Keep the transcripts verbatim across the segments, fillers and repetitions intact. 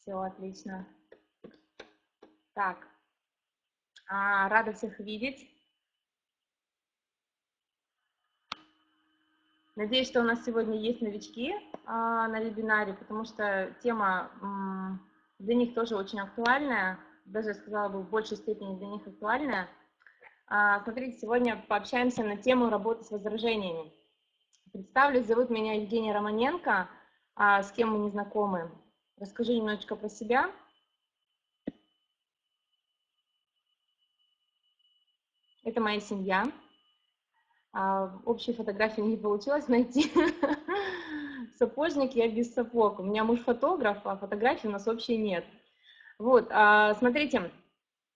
Все отлично. Так, а, рада всех видеть. Надеюсь, что у нас сегодня есть новички а, на вебинаре, потому что тема м, для них тоже очень актуальная, даже, я сказала бы, в большей степени для них актуальная. А, смотрите, сегодня пообщаемся на тему работы с возражениями. Представлюсь, зовут меня Евгений Романенко, а, с кем мы не знакомы. Расскажи немножечко про себя. Это моя семья. А, общей фотографии не получилось найти. Сапожник, я без сапог. У меня муж фотограф, а фотографий у нас общей нет. Вот, а, смотрите,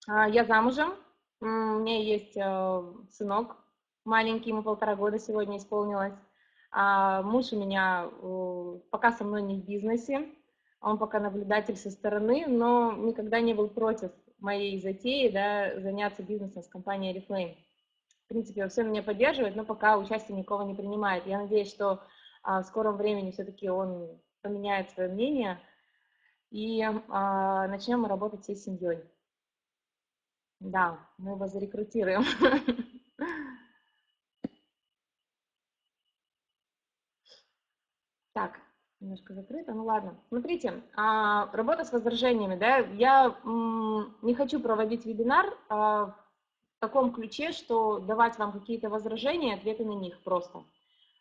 а, я замужем. У меня есть а, сынок маленький, ему полтора года сегодня исполнилось. А, муж у меня а, пока со мной не в бизнесе. Он пока наблюдатель со стороны, но никогда не был против моей затеи, да, заняться бизнесом с компанией Oriflame. В принципе, он все меня поддерживает, но пока участия никого не принимает. Я надеюсь, что а, в скором времени все-таки он поменяет свое мнение, и а, начнем мы работать всей семьей. Да, мы его зарекрутируем. Так. Немножко закрыто, ну ладно. Смотрите, работа с возражениями, да, я не хочу проводить вебинар в таком ключе, что давать вам какие-то возражения, ответы на них просто.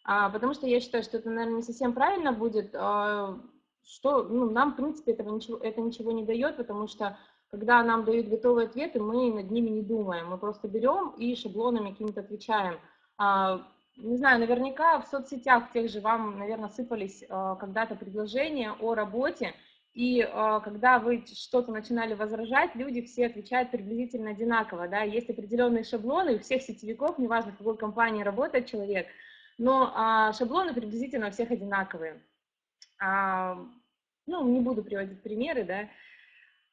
Потому что я считаю, что это, наверное, не совсем правильно будет, что ну, нам, в принципе, этого ничего, это ничего не дает, потому что, когда нам дают готовые ответы, мы над ними не думаем, мы просто берем и шаблонами какими-то отвечаем. Не знаю, наверняка в соцсетях тех же вам, наверное, сыпались э, когда-то предложения о работе, и э, когда вы что-то начинали возражать, люди все отвечают приблизительно одинаково, да, есть определенные шаблоны у всех сетевиков, неважно, в какой компании работает человек, но э, шаблоны приблизительно у всех одинаковые. А, ну, не буду приводить примеры, да.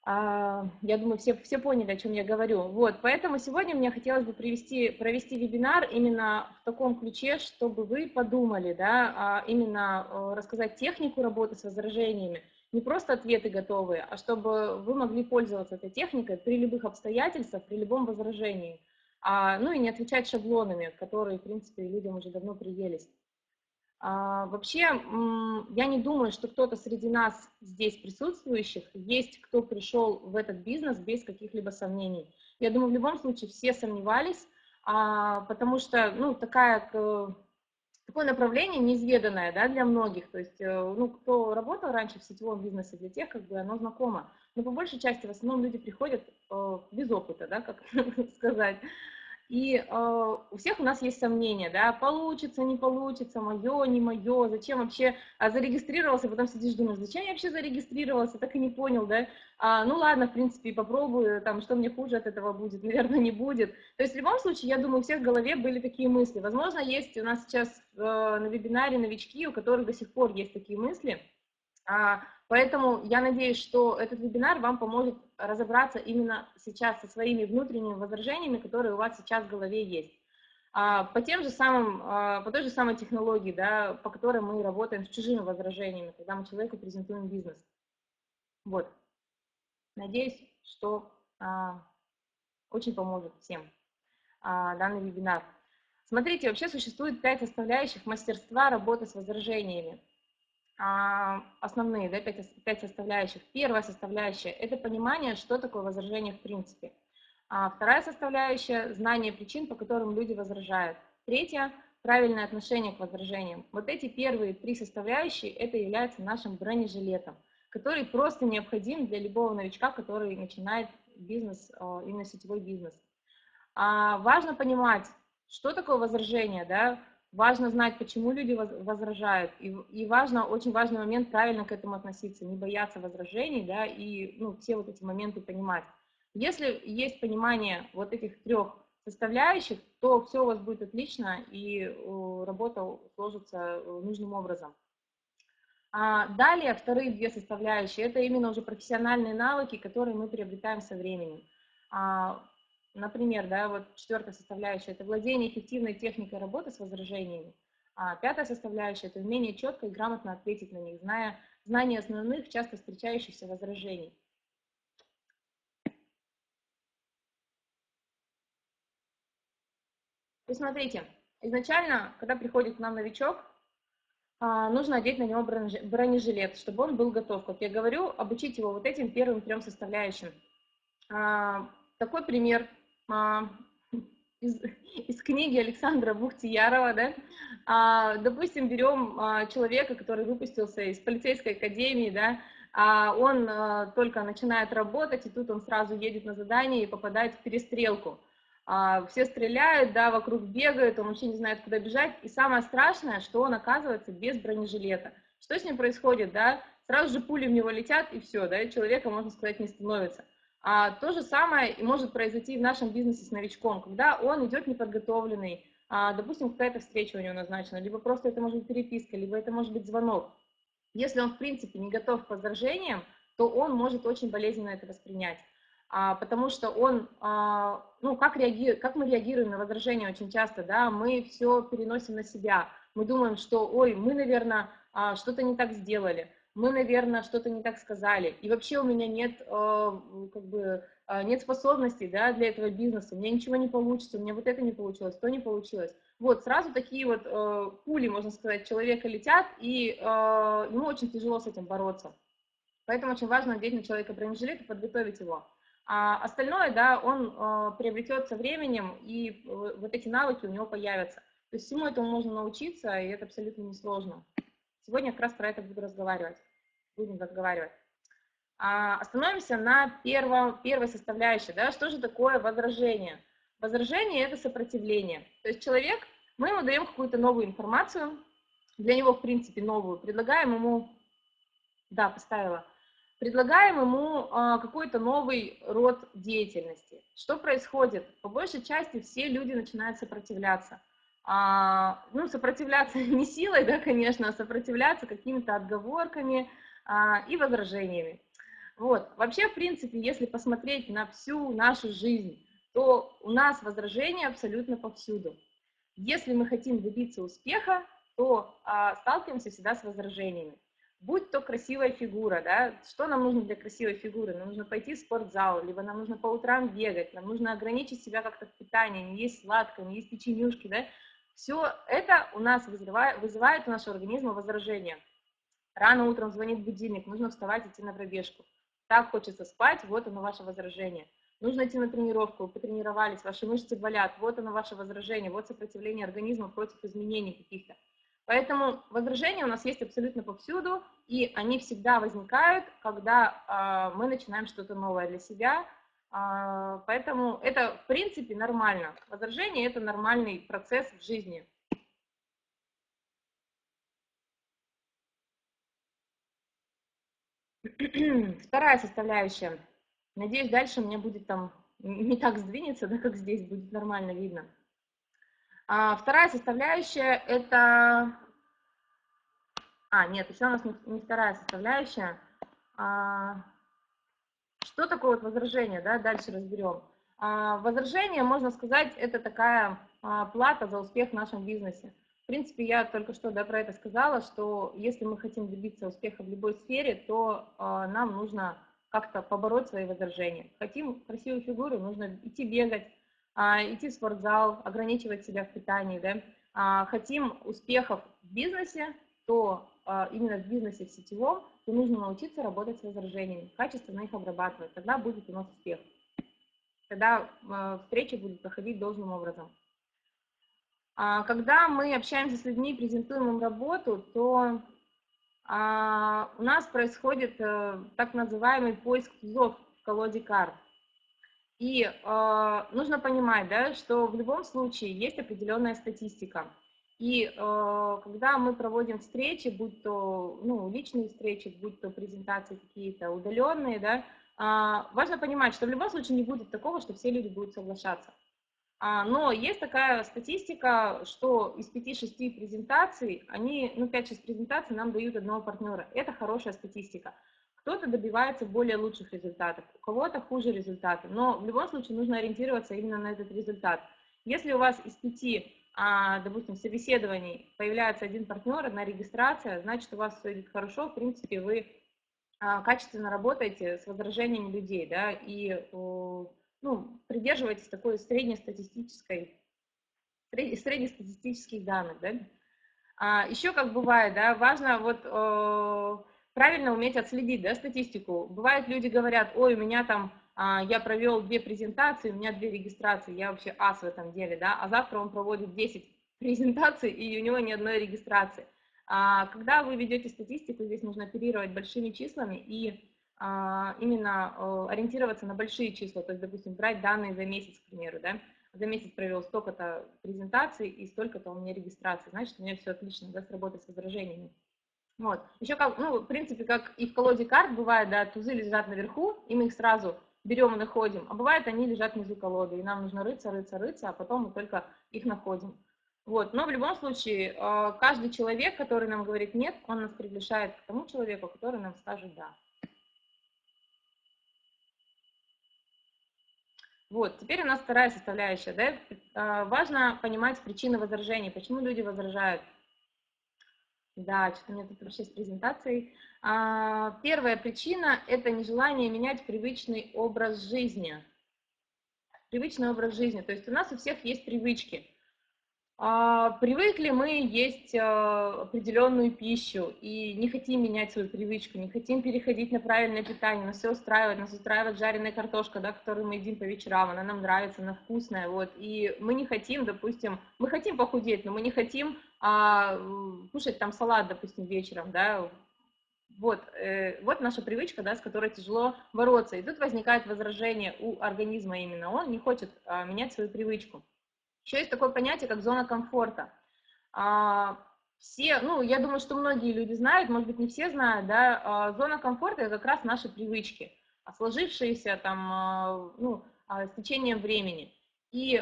Я думаю, все, все поняли, о чем я говорю. Вот, поэтому сегодня мне хотелось бы привести, провести вебинар именно в таком ключе, чтобы вы подумали, да, именно рассказать технику работы с возражениями, не просто ответы готовые, а чтобы вы могли пользоваться этой техникой при любых обстоятельствах, при любом возражении, ну и не отвечать шаблонами, которые, в принципе, людям уже давно приелись. Вообще, я не думаю, что кто-то среди нас здесь присутствующих есть, кто пришел в этот бизнес без каких-либо сомнений. Я думаю, в любом случае все сомневались, потому что, ну, такая, такое направление неизведанное, да, для многих. То есть, ну, кто работал раньше в сетевом бизнесе, для тех, как бы, оно знакомо. Но по большей части в основном люди приходят без опыта, да, как сказать. И э, у всех у нас есть сомнения, да, получится, не получится, мое, не мое, зачем вообще а зарегистрировался, потом сидишь, думаешь, зачем я вообще зарегистрировался, так и не понял, да, а, ну ладно, в принципе, попробую, там, что мне хуже от этого будет, наверное, не будет. То есть в любом случае, я думаю, у всех в голове были такие мысли. Возможно, есть у нас сейчас э, на вебинаре новички, у которых до сих пор есть такие мысли, а, поэтому я надеюсь, что этот вебинар вам поможет разобраться именно сейчас со своими внутренними возражениями, которые у вас сейчас в голове есть. А, по тем же самым, а, по той же самой технологии, да, по которой мы работаем с чужими возражениями, когда мы человеку презентуем бизнес. Вот. Надеюсь, что а, очень поможет всем а, данный вебинар. Смотрите, вообще существует пять составляющих мастерства работы с возражениями. Основные, да, пять, пять составляющих. Первая составляющая – это понимание, что такое возражение в принципе. А вторая составляющая – знание причин, по которым люди возражают. Третья – правильное отношение к возражениям. Вот эти первые три составляющие – это является нашим бронежилетом, который просто необходим для любого новичка, который начинает бизнес, именно сетевой бизнес. А важно понимать, что такое возражение, да. Важно знать, почему люди возражают, и, и важно, очень важный момент правильно к этому относиться, не бояться возражений, да, и ну, все вот эти моменты понимать. Если есть понимание вот этих трех составляющих, то все у вас будет отлично, и работа сложится нужным образом. А далее вторые две составляющие – это именно уже профессиональные навыки, которые мы приобретаем со временем. Например, да, вот четвертая составляющая – это владение эффективной техникой работы с возражениями. А пятая составляющая – это умение четко и грамотно ответить на них, зная, знание основных, часто встречающихся возражений. И смотрите, изначально, когда приходит к нам новичок, нужно одеть на него бронежилет, чтобы он был готов. Как я говорю, обучить его вот этим первым трем составляющим. Такой пример – Из, из книги Александра Бухтиярова, да? а, допустим, берем а, человека, который выпустился из полицейской академии, да? а он а, только начинает работать, и тут он сразу едет на задание и попадает в перестрелку. А, все стреляют, да, вокруг бегают, он вообще не знает, куда бежать, и самое страшное, что он оказывается без бронежилета. Что с ним происходит, да? Сразу же пули в него летят, и все, да, и человека, можно сказать, не становится. А то же самое и может произойти в нашем бизнесе с новичком, когда он идет неподготовленный, а, допустим, какая-то встреча у него назначена, либо просто это может быть переписка, либо это может быть звонок. Если он, в принципе, не готов к возражениям, то он может очень болезненно это воспринять, а, потому что он, а, ну, как, реагирует, как мы реагируем на возражения очень часто, да, мы все переносим на себя, мы думаем, что, ой, мы, наверное, что-то не так сделали, мы, наверное, что-то не так сказали, и вообще у меня нет, как бы, нет способностей, да, для этого бизнеса, у меня ничего не получится, у меня вот это не получилось, то не получилось. Вот, сразу такие вот пули, можно сказать, человека летят, и ему очень тяжело с этим бороться. Поэтому очень важно надеть на человека бронежилет и подготовить его. А остальное, да, он приобретет со временем, и вот эти навыки у него появятся. То есть всему этому можно научиться, и это абсолютно несложно. Сегодня как раз про это буду разговаривать. Будем разговаривать. А, остановимся на первом, первой составляющей. Да? Что же такое возражение? Возражение – это сопротивление. То есть человек, мы ему даем какую-то новую информацию, для него, в принципе, новую, предлагаем ему, да, поставила, предлагаем ему а, какой-то новый род деятельности. Что происходит? По большей части все люди начинают сопротивляться. А, ну, сопротивляться не силой, да, конечно, а сопротивляться какими-то отговорками а, и возражениями. Вот. Вообще, в принципе, если посмотреть на всю нашу жизнь, то у нас возражения абсолютно повсюду. Если мы хотим добиться успеха, то а, сталкиваемся всегда с возражениями. Будь то красивая фигура, да, что нам нужно для красивой фигуры? Нам нужно пойти в спортзал, либо нам нужно по утрам бегать, нам нужно ограничить себя как-то в питании, не есть сладкое, не есть печенюшки, да. Все это у нас вызывает, вызывает у нашего организма возражения. Рано утром звонит будильник, нужно вставать, идти на пробежку. Так хочется спать, вот оно ваше возражение. Нужно идти на тренировку, вы потренировались, ваши мышцы болят, вот оно ваше возражение, вот сопротивление организма против изменений каких-то. Поэтому возражения у нас есть абсолютно повсюду, и они всегда возникают, когда э, мы начинаем что-то новое для себя. Поэтому это, в принципе, нормально. Возражение – это нормальный процесс в жизни. Вторая составляющая. Надеюсь, дальше у меня будет там не так сдвинется, да, как здесь, будет нормально видно. А вторая составляющая – это… А, нет, еще у нас не вторая составляющая. А... Что такое вот возражение, да, дальше разберем. А, возражение, можно сказать, это такая а, плата за успех в нашем бизнесе. В принципе, я только что, да, про это сказала, что если мы хотим добиться успеха в любой сфере, то а, нам нужно как-то побороть свои возражения. Хотим красивую фигуру, нужно идти бегать, а, идти в спортзал, ограничивать себя в питании, да. А, хотим успехов в бизнесе, то а, именно в бизнесе в сетевом, то нужно научиться работать с возражениями, качественно их обрабатывать, тогда будет у нас успех, тогда э, встреча будет проходить должным образом. А, когда мы общаемся с людьми, презентуем им работу, то а, у нас происходит э, так называемый поиск тузов в колоде карт. И э, нужно понимать, да, что в любом случае есть определенная статистика. И э, когда мы проводим встречи, будь то, ну, личные встречи, будь то презентации какие-то удаленные, да, э, важно понимать, что в любом случае не будет такого, что все люди будут соглашаться. А, но есть такая статистика, что из пяти-шести презентаций, они, ну, пять-шесть презентаций нам дают одного партнера. Это хорошая статистика. кто-то добивается более лучших результатов, у кого-то хуже результаты, но в любом случае нужно ориентироваться именно на этот результат. Если у вас из пяти, допустим, собеседований появляется один партнер, одна регистрация, значит, у вас все идет хорошо, в принципе, вы качественно работаете с возражениями людей, да, и ну, придерживайтесь такой среднестатистической, среднестатистических данных, да. А еще, как бывает, да, важно вот э, правильно уметь отследить, да, статистику. Бывает, люди говорят: ой, у меня там, э, я провел две презентации, у меня две регистрации, я вообще ас в этом деле, да, а завтра он проводит десять презентаций, и у него ни одной регистрации. А когда вы ведете статистику, здесь нужно оперировать большими числами и э, именно э, ориентироваться на большие числа, то есть, допустим, брать данные за месяц, к примеру, да. За месяц провел столько-то презентаций и столько-то у меня регистраций, значит, у меня все отлично, да, с работой с возражениями. Вот. Еще как, ну, в принципе, как и в колоде карт бывает, да, тузы лежат наверху, и мы их сразу берем и находим, а бывает, они лежат внизу колоды, и нам нужно рыться, рыться, рыться, а потом мы только их находим. Вот. Но в любом случае, каждый человек, который нам говорит «нет», он нас приглашает к тому человеку, который нам скажет «да». Вот, теперь у нас вторая составляющая, да, важно понимать причины возражений, почему люди возражают. Да, что-то у меня тут вообще с презентацией. Первая причина – это нежелание менять привычный образ жизни. Привычный образ жизни, то есть у нас у всех есть привычки. Привыкли мы есть определенную пищу и не хотим менять свою привычку, не хотим переходить на правильное питание, нас все устраивает, нас устраивает жареная картошка, да, которую мы едим по вечерам, она нам нравится, она вкусная, вот, и мы не хотим, допустим, мы хотим похудеть, но мы не хотим а, кушать там салат, допустим, вечером, да, вот, э, вот наша привычка, да, с которой тяжело бороться, и тут возникает возражение у организма именно, он не хочет а, менять свою привычку. Еще есть такое понятие, как зона комфорта. Все, ну, я думаю, что многие люди знают, может быть, не все знают, да, зона комфорта – это как раз наши привычки, сложившиеся там, ну, с течением времени. И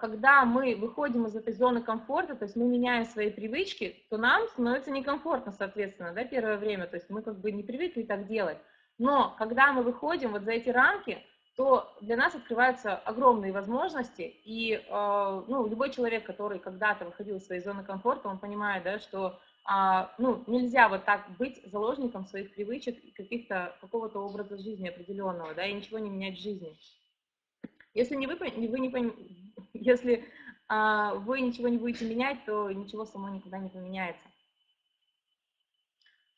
когда мы выходим из этой зоны комфорта, то есть мы меняем свои привычки, то нам становится некомфортно, соответственно, да, первое время, то есть мы как бы не привыкли так делать. Но когда мы выходим вот за эти рамки, то для нас открываются огромные возможности, и э, ну, любой человек, который когда-то выходил из своей зоны комфорта, он понимает, да, что э, ну, нельзя вот так быть заложником своих привычек и каких-то, какого-то образа жизни определенного, да, и ничего не менять в жизни. Если, не вы, вы не, если э, вы ничего не будете менять, то ничего само никогда не поменяется.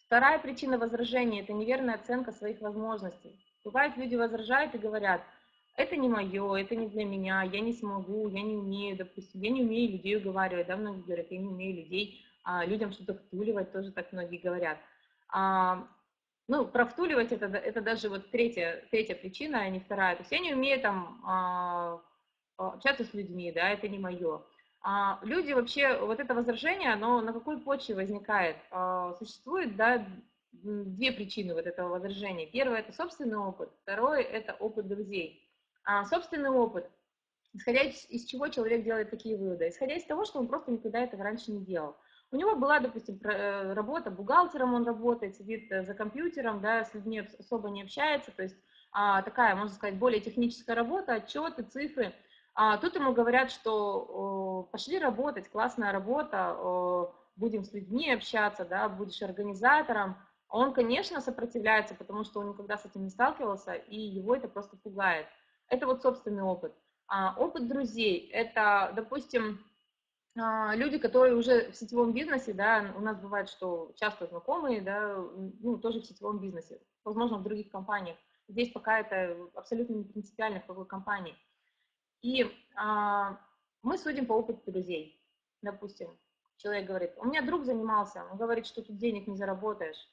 Вторая причина возражения – это неверная оценка своих возможностей. Бывает, люди возражают и говорят: это не мое, это не для меня, я не смогу, я не умею, допустим, я не умею людей уговаривать, да, многие говорят, я не умею людей, а, людям что-то втуливать, тоже так многие говорят. А, ну, про втуливать это, это даже вот третья, третья причина, а не вторая. То есть я не умею там а, общаться с людьми, да, это не мое. А, люди вообще, вот это возражение, оно на какой почве возникает? А, существует, да, две причины вот этого возражения. Первое – это собственный опыт, второе – это опыт друзей. А собственный опыт, исходя из, из чего человек делает такие выводы? Исходя из того, что он просто никогда этого раньше не делал. У него была, допустим, работа бухгалтером, он работает, сидит за компьютером, да, с людьми особо не общается, то есть а, такая, можно сказать, более техническая работа, отчеты, цифры. А тут ему говорят, что о, пошли работать, классная работа, о, будем с людьми общаться, да, будешь организатором. Он, конечно, сопротивляется, потому что он никогда с этим не сталкивался, и его это просто пугает. Это вот собственный опыт. А опыт друзей – это, допустим, люди, которые уже в сетевом бизнесе, да, у нас бывает, что часто знакомые, да, ну, тоже в сетевом бизнесе, возможно, в других компаниях. Здесь пока это абсолютно не принципиально, в какой компании. И а, мы судим по опыту друзей. Допустим, человек говорит: у меня друг занимался, он говорит, что тут денег не заработаешь.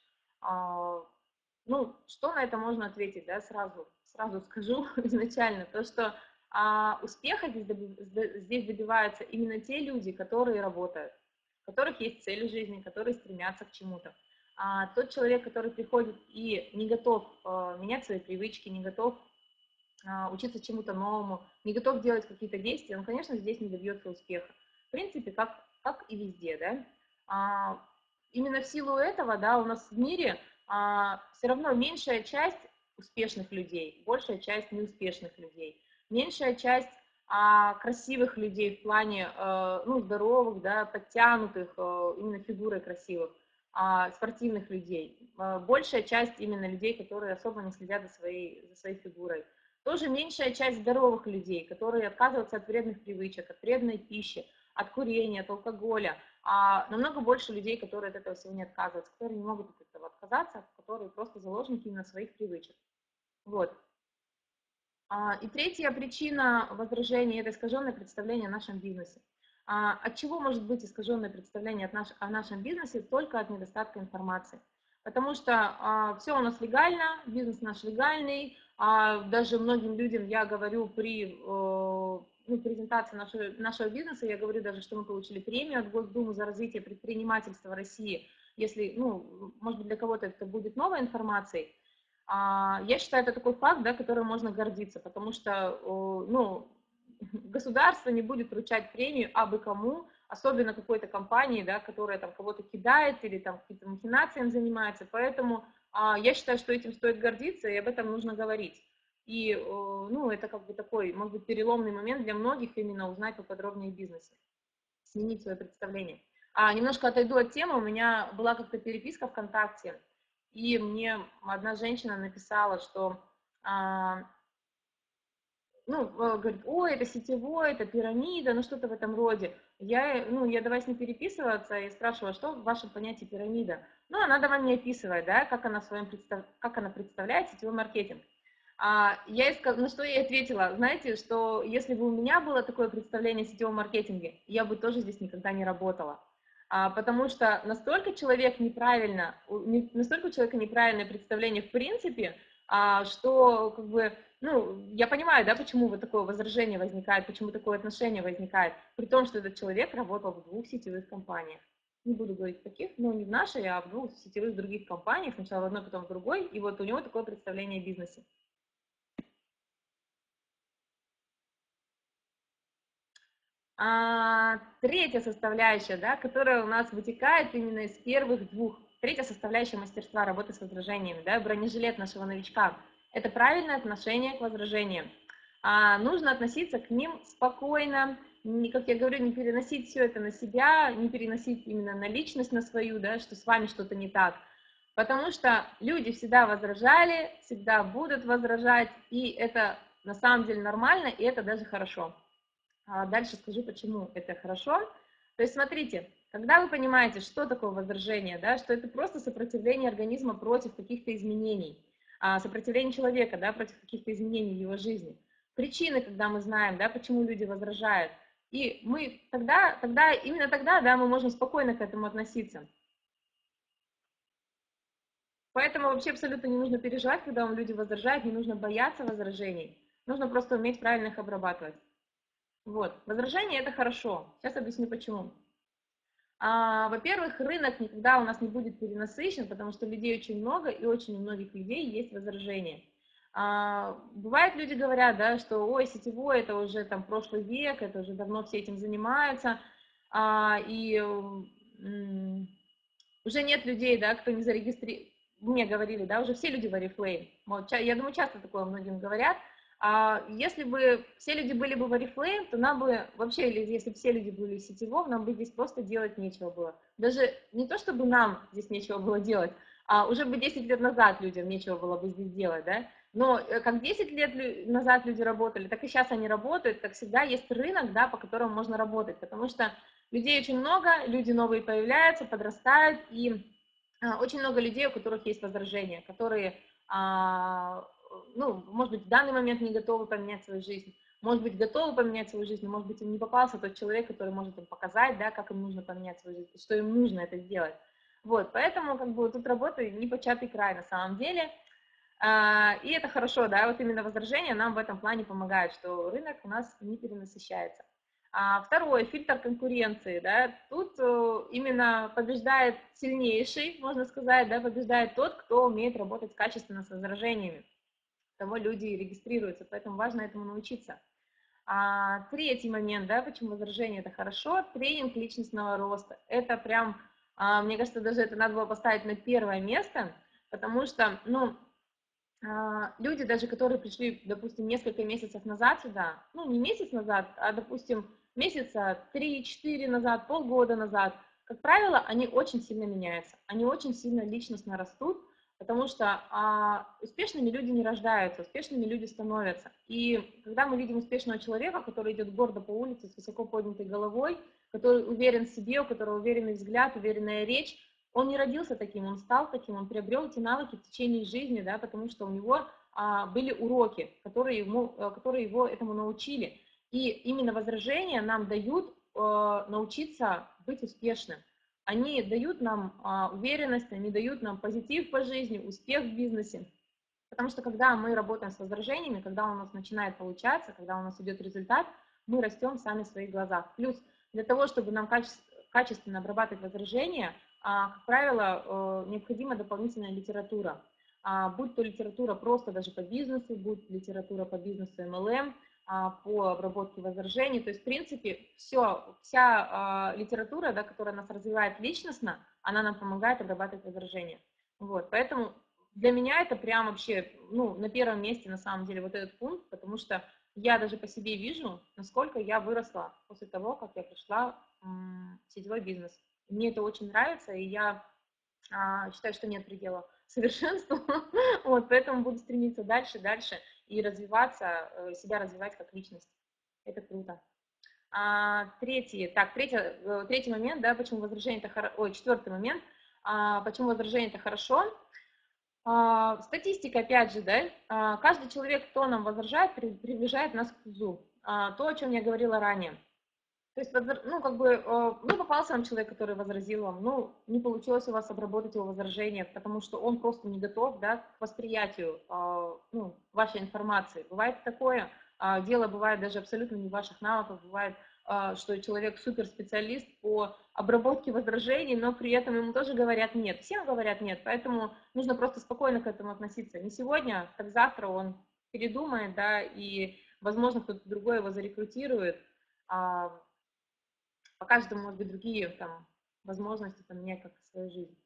Ну, что на это можно ответить, да, сразу, сразу скажу изначально, то, что а, успеха здесь, доби- здесь добиваются именно те люди, которые работают, у которых есть цели жизни, которые стремятся к чему-то. А тот человек, который приходит и не готов а, менять свои привычки, не готов а, учиться чему-то новому, не готов делать какие-то действия, он, конечно, здесь не добьется успеха. В принципе, как, как и везде, да. А, Именно в силу этого, да, у нас в мире все равно меньшая часть успешных людей, большая часть неуспешных людей, меньшая часть красивых людей в плане ну, здоровых, да, подтянутых, именно фигурой красивых, спортивных людей. Большая часть именно людей, которые особо не следят за своей, за своей фигурой. Тоже меньшая часть здоровых людей, которые отказываются от вредных привычек, от вредной пищи, от курения, от алкоголя. А намного больше людей, которые от этого всего не отказываются, которые не могут от этого отказаться, которые просто заложники именно своих привычек. Вот. И третья причина возражения – это искаженное представление о нашем бизнесе. От чего может быть искаженное представление о нашем бизнесе? Только от недостатка информации. Потому что все у нас легально, бизнес наш легальный. Даже многим людям я говорю при ну, презентации нашего, нашего бизнеса, я говорю даже, что мы получили премию от Госдумы за развитие предпринимательства России. Если, ну, может быть, для кого-то это будет новой информацией. Я считаю, это такой факт, да, которым можно гордиться, потому что ну, государство не будет вручать премию абы кому, особенно какой-то компании, да, которая там кого-то кидает или там каким-то махинациям занимается. Поэтому я считаю, что этим стоит гордиться, и об этом нужно говорить. И ну, это как бы такой, может быть, переломный момент для многих именно узнать поподробнее о бизнесе, сменить свое представление. А, немножко отойду от темы, у меня была как-то переписка ВКонтакте, и мне одна женщина написала, что, а, ну, говорит, ой, это сетевой, это пирамида, ну, что-то в этом роде. Я, ну, я давай с ней переписываться и спрашивала, что в вашем понятии пирамида. Ну, она давай мне описывает, да, как она, в своем представ... как она представляет сетевой маркетинг. А я ей сказ... На что я ей ответила, знаете, что если бы у меня было такое представление о сетевом маркетинге, я бы тоже здесь никогда не работала. Потому что настолько человек неправильно, настолько у человека неправильное представление в принципе, что как бы, ну, я понимаю, да, почему вот такое возражение возникает, почему такое отношение возникает, при том, что этот человек работал в двух сетевых компаниях. Не буду говорить таких, но не в нашей, а в двух сетевых других компаниях, сначала в одной, потом в другой, и вот у него такое представление о бизнесе. А, третья составляющая, да, которая у нас вытекает именно из первых двух. Третья составляющая мастерства работы с возражениями, да, бронежилет нашего новичка. Это правильное отношение к возражениям. А, нужно относиться к ним спокойно, не, как я говорю, не переносить все это на себя, не переносить именно на личность, на свою, да, что с вами что-то не так. Потому что люди всегда возражали, всегда будут возражать, и это на самом деле нормально, и это даже хорошо. Дальше скажу, почему это хорошо. То есть, смотрите, когда вы понимаете, что такое возражение, да, что это просто сопротивление организма против каких-то изменений, сопротивление человека, да, против каких-то изменений в его жизни, причины, когда мы знаем, да, почему люди возражают, и мы тогда, тогда именно тогда, да, мы можем спокойно к этому относиться. Поэтому вообще абсолютно не нужно переживать, когда вам люди возражают, не нужно бояться возражений, нужно просто уметь правильно их обрабатывать. Вот, возражение – это хорошо. Сейчас объясню, почему. А, во-первых, рынок никогда у нас не будет перенасыщен, потому что людей очень много, и очень у многих людей есть возражения. А, бывает, люди говорят, да, что ой, сетевой – это уже там прошлый век, это уже давно все этим занимаются, а, и м-м, уже нет людей, да, кто не зарегистрирован. Мне говорили, да, уже все люди в Oriflame. Вот, я думаю, часто такое многим говорят. Если бы все люди были бы в Oriflame, то нам бы вообще, или если бы все люди были в сетевом, нам бы здесь просто делать нечего было. Даже не то, чтобы нам здесь нечего было делать, а уже бы десять лет назад людям нечего было бы здесь делать, да? Но как десять лет назад люди работали, так и сейчас они работают, как всегда есть рынок, да, по которому можно работать, потому что людей очень много, люди новые появляются, подрастают, и очень много людей, у которых есть возражения, которые... ну, может быть, в данный момент не готовы поменять свою жизнь, может быть, готовы поменять свою жизнь, но, может быть, им не попался тот человек, который может им показать, да, как им нужно поменять свою жизнь, что им нужно это сделать. Вот, поэтому, как бы, тут работа непочатый край на самом деле, и это хорошо, да, вот именно возражения нам в этом плане помогают, что рынок у нас не перенасыщается. Второе, фильтр конкуренции, да, тут именно побеждает сильнейший, можно сказать, да, побеждает тот, кто умеет работать качественно с возражениями. Того люди и регистрируются, поэтому важно этому научиться. А, третий момент, да, почему возражение это хорошо, тренинг личностного роста. Это прям, а, мне кажется, даже это надо было поставить на первое место, Потому что, ну, люди даже, которые пришли, допустим, несколько месяцев назад сюда, ну, не месяц назад, а, допустим, месяца три-четыре назад, полгода назад, как правило, они очень сильно меняются, они очень сильно личностно растут, потому что а, успешными люди не рождаются, успешными люди становятся. И когда мы видим успешного человека, который идет гордо по улице с высоко поднятой головой, который уверен в себе, у которого уверенный взгляд, уверенная речь, он не родился таким, он стал таким, он приобрел эти навыки в течение жизни, да, потому что у него а, были уроки, которые, ему, которые его этому научили. И именно возражения нам дают э, научиться быть успешным. Они дают нам э, уверенность, они дают нам позитив по жизни, успех в бизнесе. Потому что когда мы работаем с возражениями, когда у нас начинает получаться, когда у нас идет результат, мы растем сами в своих глазах. Плюс для того, чтобы нам каче- качественно обрабатывать возражения, э, как правило, э, необходима дополнительная литература. Э, будь то литература просто даже по бизнесу, будь литература по бизнесу эм эл эм, по обработке возражений, то есть, в принципе, все, вся э, литература, да, которая нас развивает личностно, она нам помогает обрабатывать возражения. Вот, поэтому для меня это прям вообще, ну, на первом месте, на самом деле, вот этот пункт, потому что я даже по себе вижу, насколько я выросла после того, как я пришла м, в сетевой бизнес. Мне это очень нравится, и я э, считаю, что нет предела совершенству, вот, поэтому буду стремиться дальше, дальше, и развиваться, себя развивать как личность. Это круто. А, третий, так, третий, третий момент, да, почему возражение это хорошо, ой, четвертый момент, а, почему возражение это хорошо. А, статистика, опять же, да, а, каждый человек, кто нам возражает, приближает нас к тузу, а, то, о чем я говорила ранее. То есть, ну, как бы, ну, попался вам человек, который возразил вам, ну, не получилось у вас обработать его возражение, потому что он просто не готов, да, к восприятию, ну, вашей информации. Бывает такое, дело бывает даже абсолютно не ваших навыков, бывает, что человек суперспециалист по обработке возражений, но при этом ему тоже говорят нет, всем говорят нет, поэтому нужно просто спокойно к этому относиться. Не сегодня, так завтра он передумает, да, и, возможно, кто-то другой его зарекрутирует. По каждому, может быть, другие там возможности поменять как-то свою жизнь.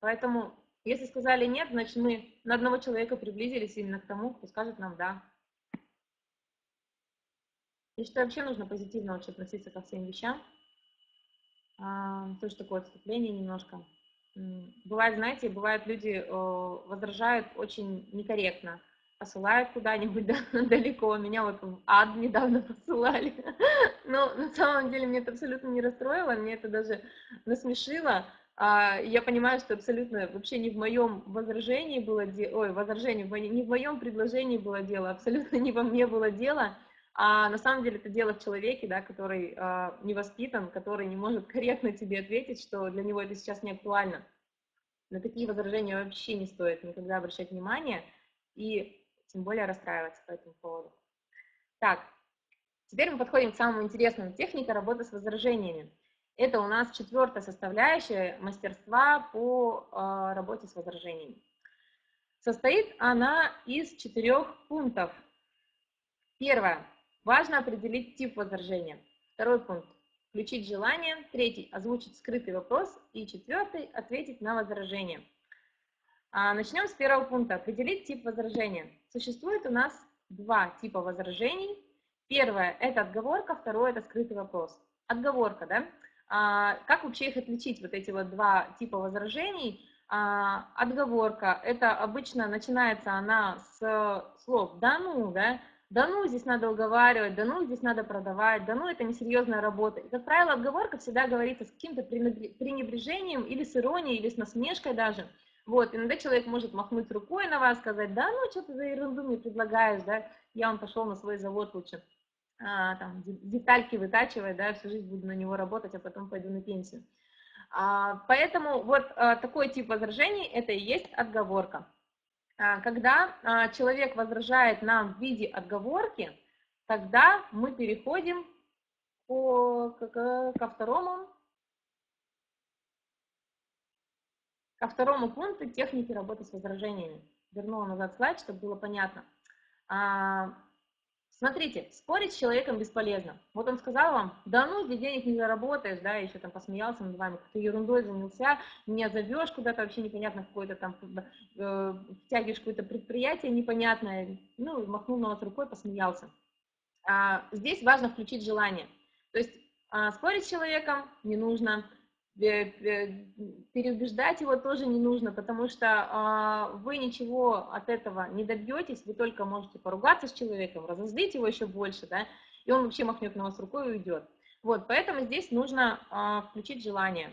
Поэтому, если сказали нет, значит, мы на одного человека приблизились именно к тому, кто скажет нам да. И что вообще нужно позитивно вообще относиться ко всем вещам. А, тоже такое отступление немножко. Бывает, знаете, бывают люди возражают очень некорректно. Посылают куда-нибудь далеко, меня вот в ад недавно посылали, но на самом деле мне это абсолютно не расстроило, мне это даже насмешило, я понимаю, что абсолютно вообще не в моем возражении было дело, ой, возражение, не в моем предложении было дело, абсолютно не во мне было дело, а на самом деле это дело в человеке, да, который не воспитан, который не может корректно тебе ответить, что для него это сейчас не актуально. На такие возражения вообще не стоит никогда обращать внимание, и тем более расстраиваться по этому поводу. Так, теперь мы подходим к самому интересному. Техника работы с возражениями. Это у нас четвертая составляющая мастерства по э, работе с возражениями. Состоит она из четырех пунктов. Первое. Важно определить тип возражения. Второй пункт. Включить желание. Третий. Озвучить скрытый вопрос. И четвертый. Ответить на возражение. Начнем с первого пункта. Определить тип возражения. Существует у нас два типа возражений. Первое – это отговорка, второе – это скрытый вопрос. Отговорка, да? А, как вообще их отличить, вот эти вот два типа возражений? А, отговорка – это обычно начинается она с слов «да ну», да? «Да ну, здесь надо уговаривать», «да ну, здесь надо продавать», «да ну, это несерьезная работа». И, как правило, отговорка всегда говорится с каким-то пренебрежением или с иронией, или с насмешкой даже. Вот, иногда человек может махнуть рукой на вас, сказать, да, ну, что ты за ерунду мне предлагаешь, да, я вам пошел на свой завод лучше, а, там, детальки вытачивать, да, всю жизнь буду на него работать, а потом пойду на пенсию. А, поэтому вот а, такой тип возражений – это и есть отговорка. А, когда а, человек возражает нам в виде отговорки, тогда мы переходим по, ко, ко второму, Ко второму пункту техники работы с возражениями. Вернула назад слайд, чтобы было понятно. А, Смотрите, спорить с человеком бесполезно. Вот он сказал вам, да ну, ты денег не заработаешь, да, еще там посмеялся над вами, ты ерундой занялся, меня зовешь куда-то, вообще непонятно, какое-то там, э, втягиваешь какое-то предприятие непонятное, ну, махнул на вас рукой, посмеялся. А, здесь важно включить желание. То есть а, спорить с человеком не нужно, переубеждать его тоже не нужно, потому что а, вы ничего от этого не добьетесь, вы только можете поругаться с человеком, разозлить его еще больше, да, и он вообще махнет на вас рукой и уйдет. Вот, поэтому здесь нужно а, включить желание.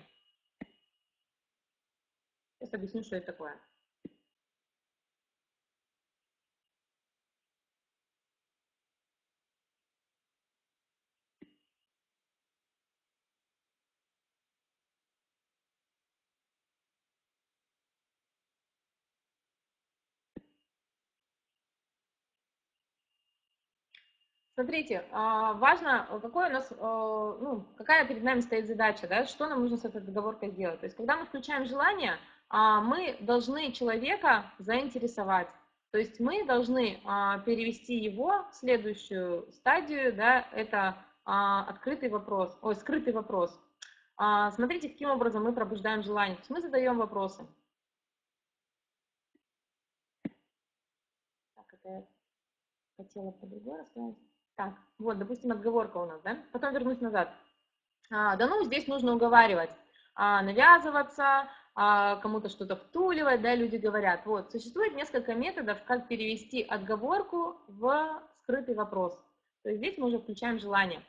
Сейчас объясню, что это такое. Смотрите, важно, какой у нас, ну, какая перед нами стоит задача, да, что нам нужно с этой договоркой сделать. То есть, когда мы включаем желание, мы должны человека заинтересовать. То есть мы должны перевести его в следующую стадию, да, это открытый вопрос, ой, скрытый вопрос. Смотрите, каким образом мы пробуждаем желание. То есть мы задаем вопросы. Так, это я хотела по-другому рассказать. Так, вот, допустим, отговорка у нас, да? Потом вернусь назад. А, да ну, здесь нужно уговаривать, а, навязываться, а, кому-то что-то втуливать, да, люди говорят. Вот, существует несколько методов, как перевести отговорку в скрытый вопрос. То есть здесь мы уже включаем желание.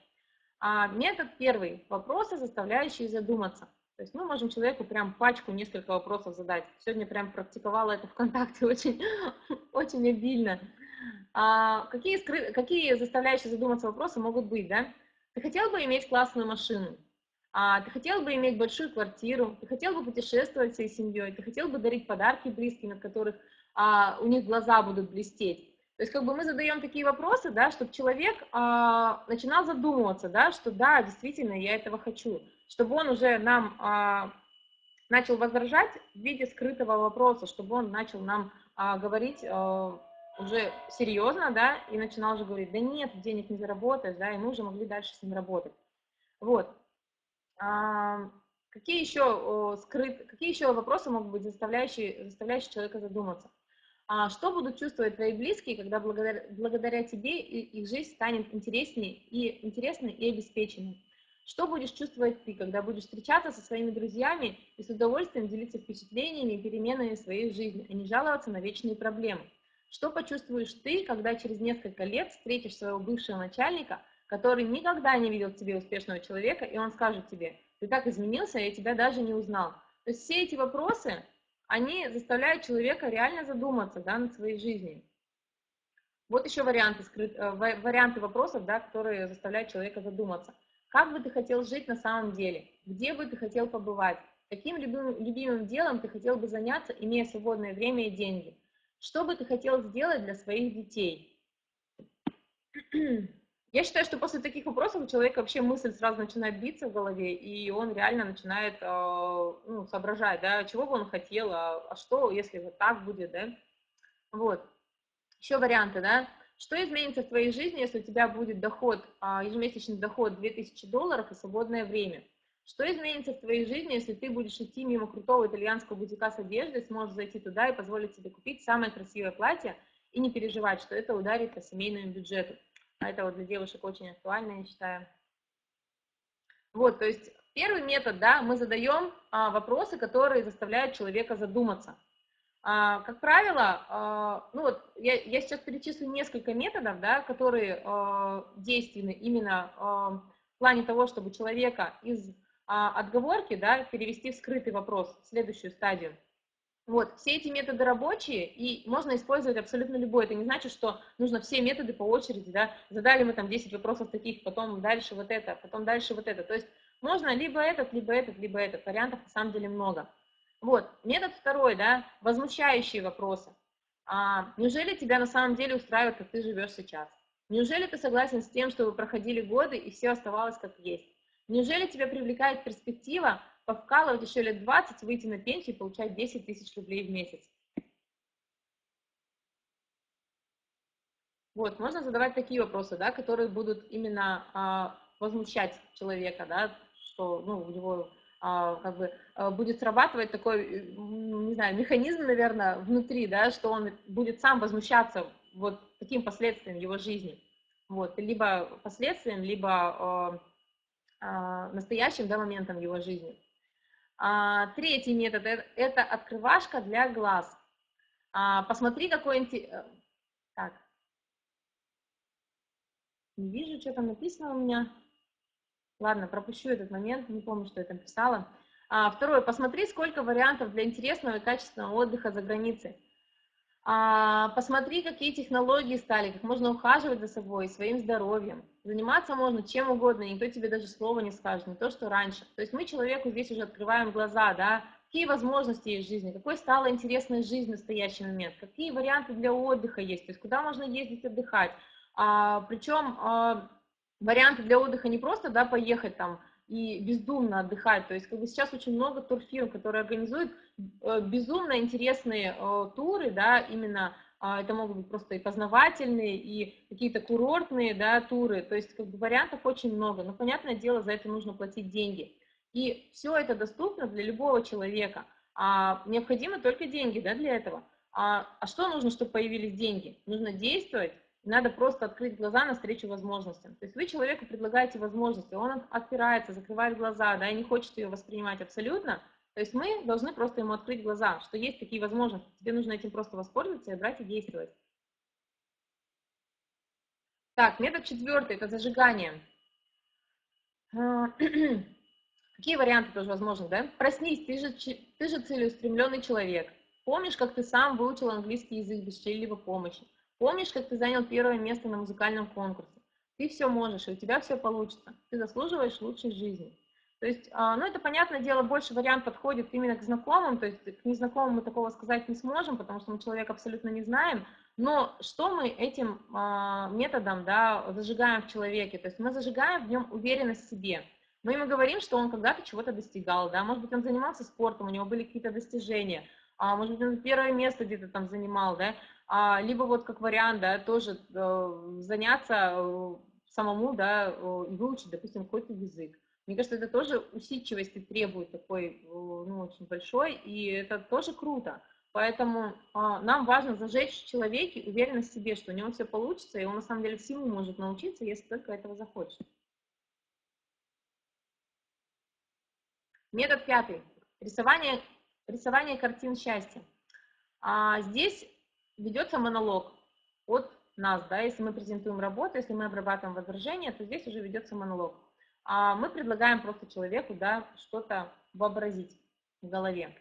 А, метод первый – вопросы, заставляющие задуматься. То есть мы можем человеку прям пачку, несколько вопросов задать. Сегодня прям практиковала это ВКонтакте очень, очень обильно. А, какие, скры... какие заставляющие задуматься вопросы могут быть, да? Ты хотел бы иметь классную машину, а, ты хотел бы иметь большую квартиру, ты хотел бы путешествовать всей семьей, ты хотел бы дарить подарки близким, от которых а, у них глаза будут блестеть. То есть как бы мы задаем такие вопросы, да, чтобы человек а, начинал задумываться, да, что да, действительно, я этого хочу, чтобы он уже нам а, начал возражать в виде скрытого вопроса, чтобы он начал нам а, говорить... А, уже серьезно, да, и начинал уже говорить, да нет, денег не заработаешь, да, и мы уже могли дальше с ним работать. Вот. А, какие, еще, о, скрыт, какие еще вопросы могут быть, заставляющие, заставляющие человека задуматься? А, что будут чувствовать твои близкие, когда благодаря, благодаря тебе их жизнь станет интереснее и интересной и обеспеченной? Что будешь чувствовать ты, когда будешь встречаться со своими друзьями и с удовольствием делиться впечатлениями и переменами своей жизни, а не жаловаться на вечные проблемы? Что почувствуешь ты, когда через несколько лет встретишь своего бывшего начальника, который никогда не видел в тебе успешного человека, и он скажет тебе, ты так изменился, я тебя даже не узнал. То есть все эти вопросы, они заставляют человека реально задуматься, да, над своей жизнью. Вот еще варианты, скрыт... варианты вопросов, да, которые заставляют человека задуматься. Как бы ты хотел жить на самом деле? Где бы ты хотел побывать? Каким любим... любимым делом ты хотел бы заняться, имея свободное время и деньги? Что бы ты хотел сделать для своих детей? Я считаю, что после таких вопросов у человека вообще мысль сразу начинает биться в голове, и он реально начинает ну, соображать, да, чего бы он хотел, а что, если вот так будет, да? Вот. Еще варианты, да? Что изменится в твоей жизни, если у тебя будет доход, ежемесячный доход две тысячи долларов и свободное время? Что изменится в твоей жизни, если ты будешь идти мимо крутого итальянского бутика с одеждой, сможешь зайти туда и позволить себе купить самое красивое платье и не переживать, что это ударит по семейному бюджету. А это вот для девушек очень актуально, я считаю. Вот, то есть первый метод, да, мы задаем а, вопросы, которые заставляют человека задуматься. А, как правило, а, ну вот я, я сейчас перечислю несколько методов, да, которые а, действенны именно а, в плане того, чтобы человека из отговорки, да, перевести в скрытый вопрос, в следующую стадию. Вот, все эти методы рабочие, и можно использовать абсолютно любой. Это не значит, что нужно все методы по очереди, да, задали мы там десять вопросов таких, потом дальше вот это, потом дальше вот это. То есть можно либо этот, либо этот, либо этот. Вариантов на самом деле много. Вот, метод второй, да, возмущающие вопросы. А, неужели тебя на самом деле устраивает, как ты живешь сейчас? Неужели ты согласен с тем, что вы проходили годы, и все оставалось как есть? Неужели тебя привлекает перспектива повкалывать еще лет двадцать, выйти на пенсию и получать десять тысяч рублей в месяц? Вот, можно задавать такие вопросы, да, которые будут именно а, возмущать человека, да, что, ну, у него а, как бы а, будет срабатывать такой, не знаю, механизм, наверное, внутри, да, что он будет сам возмущаться вот таким последствиям его жизни, вот, либо последствиям, либо а, а, настоящим, да, моментом его жизни. А, третий метод – это открывашка для глаз. А, посмотри, какой... Так. Не вижу, что там написано у меня. Ладно, пропущу этот момент, не помню, что я там писала. А, второе. Посмотри, сколько вариантов для интересного и качественного отдыха за границей. А, посмотри, какие технологии стали, как можно ухаживать за собой, своим здоровьем. Заниматься можно чем угодно, никто тебе даже слова не скажет, не то, что раньше. То есть мы человеку здесь уже открываем глаза, да, какие возможности есть в жизни, какой стала интересная жизнь в настоящий момент, какие варианты для отдыха есть, то есть куда можно ездить отдыхать. А, причем а, варианты для отдыха не просто, да, поехать там и бездумно отдыхать, то есть как бы сейчас очень много турфирм, которые организуют а, безумно интересные а, туры, да, именно а, это могут быть просто и познавательные, и какие-то курортные, да, туры, то есть как бы вариантов очень много, но, понятное дело, за это нужно платить деньги, и все это доступно для любого человека, а, необходимы только деньги, да, для этого. А, а что нужно, чтобы появились деньги? Нужно действовать. Надо просто открыть глаза навстречу возможностям. То есть вы человеку предлагаете возможности, он отпирается, закрывает глаза, да, и не хочет ее воспринимать абсолютно. То есть мы должны просто ему открыть глаза, что есть такие возможности. Тебе нужно этим просто воспользоваться и брать и действовать. Так, метод четвертый – это зажигание. Какие варианты тоже возможны, да? Проснись, ты же, ты же целеустремленный человек. Помнишь, как ты сам выучил английский язык без чьей-либо помощи? Помнишь, как ты занял первое место на музыкальном конкурсе? Ты все можешь, и у тебя все получится. Ты заслуживаешь лучшей жизни. То есть, ну, это, понятное дело, больше вариант подходит именно к знакомым, то есть к незнакомым мы такого сказать не сможем, потому что мы человека абсолютно не знаем, но что мы этим методом, да, зажигаем в человеке? То есть мы зажигаем в нем уверенность в себе. Мы ему говорим, что он когда-то чего-то достигал, да, может быть, он занимался спортом, у него были какие-то достижения, а, может быть, он первое место где-то там занимал, да, а, либо вот как вариант, да, тоже э, заняться э, самому, да, э, и выучить, допустим, какой-то язык. Мне кажется, это тоже усидчивости требует такой, э, ну, очень большой, и это тоже круто. Поэтому э, нам важно зажечь в человеке уверенность в себе, что у него все получится, и он, на самом деле, всему может научиться, если только этого захочет. Метод пятый. Рисование... Рисование картин счастья. А здесь ведется монолог от нас, да, если мы презентуем работу, если мы обрабатываем возражения, то здесь уже ведется монолог. А мы предлагаем просто человеку, да, что-то вообразить в голове.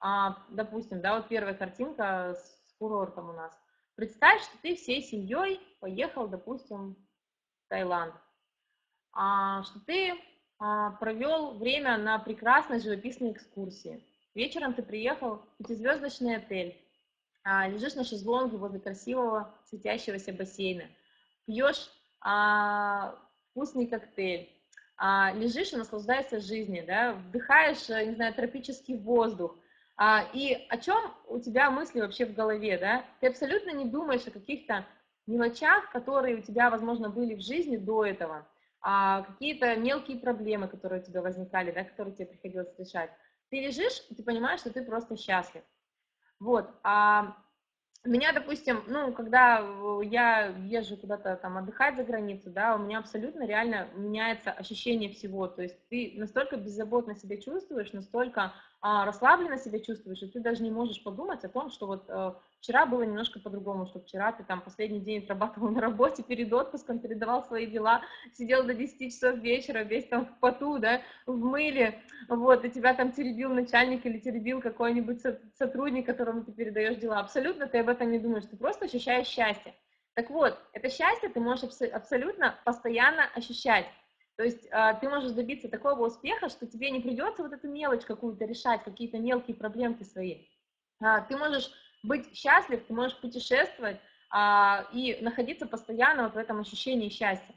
А, допустим, да, вот первая картинка с курортом у нас. Представь, что ты всей семьей поехал, допустим, в Таиланд, а, что ты а, провел время на прекрасной живописной экскурсии. Вечером ты приехал в пятизвездочный отель, а, лежишь на шезлонге возле красивого светящегося бассейна, пьешь а, вкусный коктейль, а, лежишь и наслаждаешься жизнью, да, вдыхаешь, не знаю, тропический воздух. А, и о чем у тебя мысли вообще в голове, да? Ты абсолютно не думаешь о каких-то мелочах, которые у тебя, возможно, были в жизни до этого, а, какие-то мелкие проблемы, которые у тебя возникали, да, которые тебе приходилось решать. Ты лежишь, и ты понимаешь, что ты просто счастлив. Вот. А меня, допустим, ну, когда я езжу куда-то там отдыхать за границу, да, у меня абсолютно реально меняется ощущение всего. То есть ты настолько беззаботно себя чувствуешь, настолько а, расслабленно себя чувствуешь, и ты даже не можешь подумать о том, что вот а, вчера было немножко по-другому, что вчера ты там последний день отрабатывал на работе, перед отпуском передавал свои дела, сидел до десяти часов вечера, весь там в поту, да, в мыле, вот, и тебя там теребил начальник или теребил какой-нибудь сотрудник, которому ты передаешь дела. Абсолютно ты об этом не думаешь, ты просто ощущаешь счастье. Так вот, это счастье ты можешь абс- абсолютно постоянно ощущать. То есть э, ты можешь добиться такого успеха, что тебе не придется вот эту мелочь какую-то решать, какие-то мелкие проблемки свои. А, ты можешь быть счастлив, ты можешь путешествовать а, и находиться постоянно вот в этом ощущении счастья.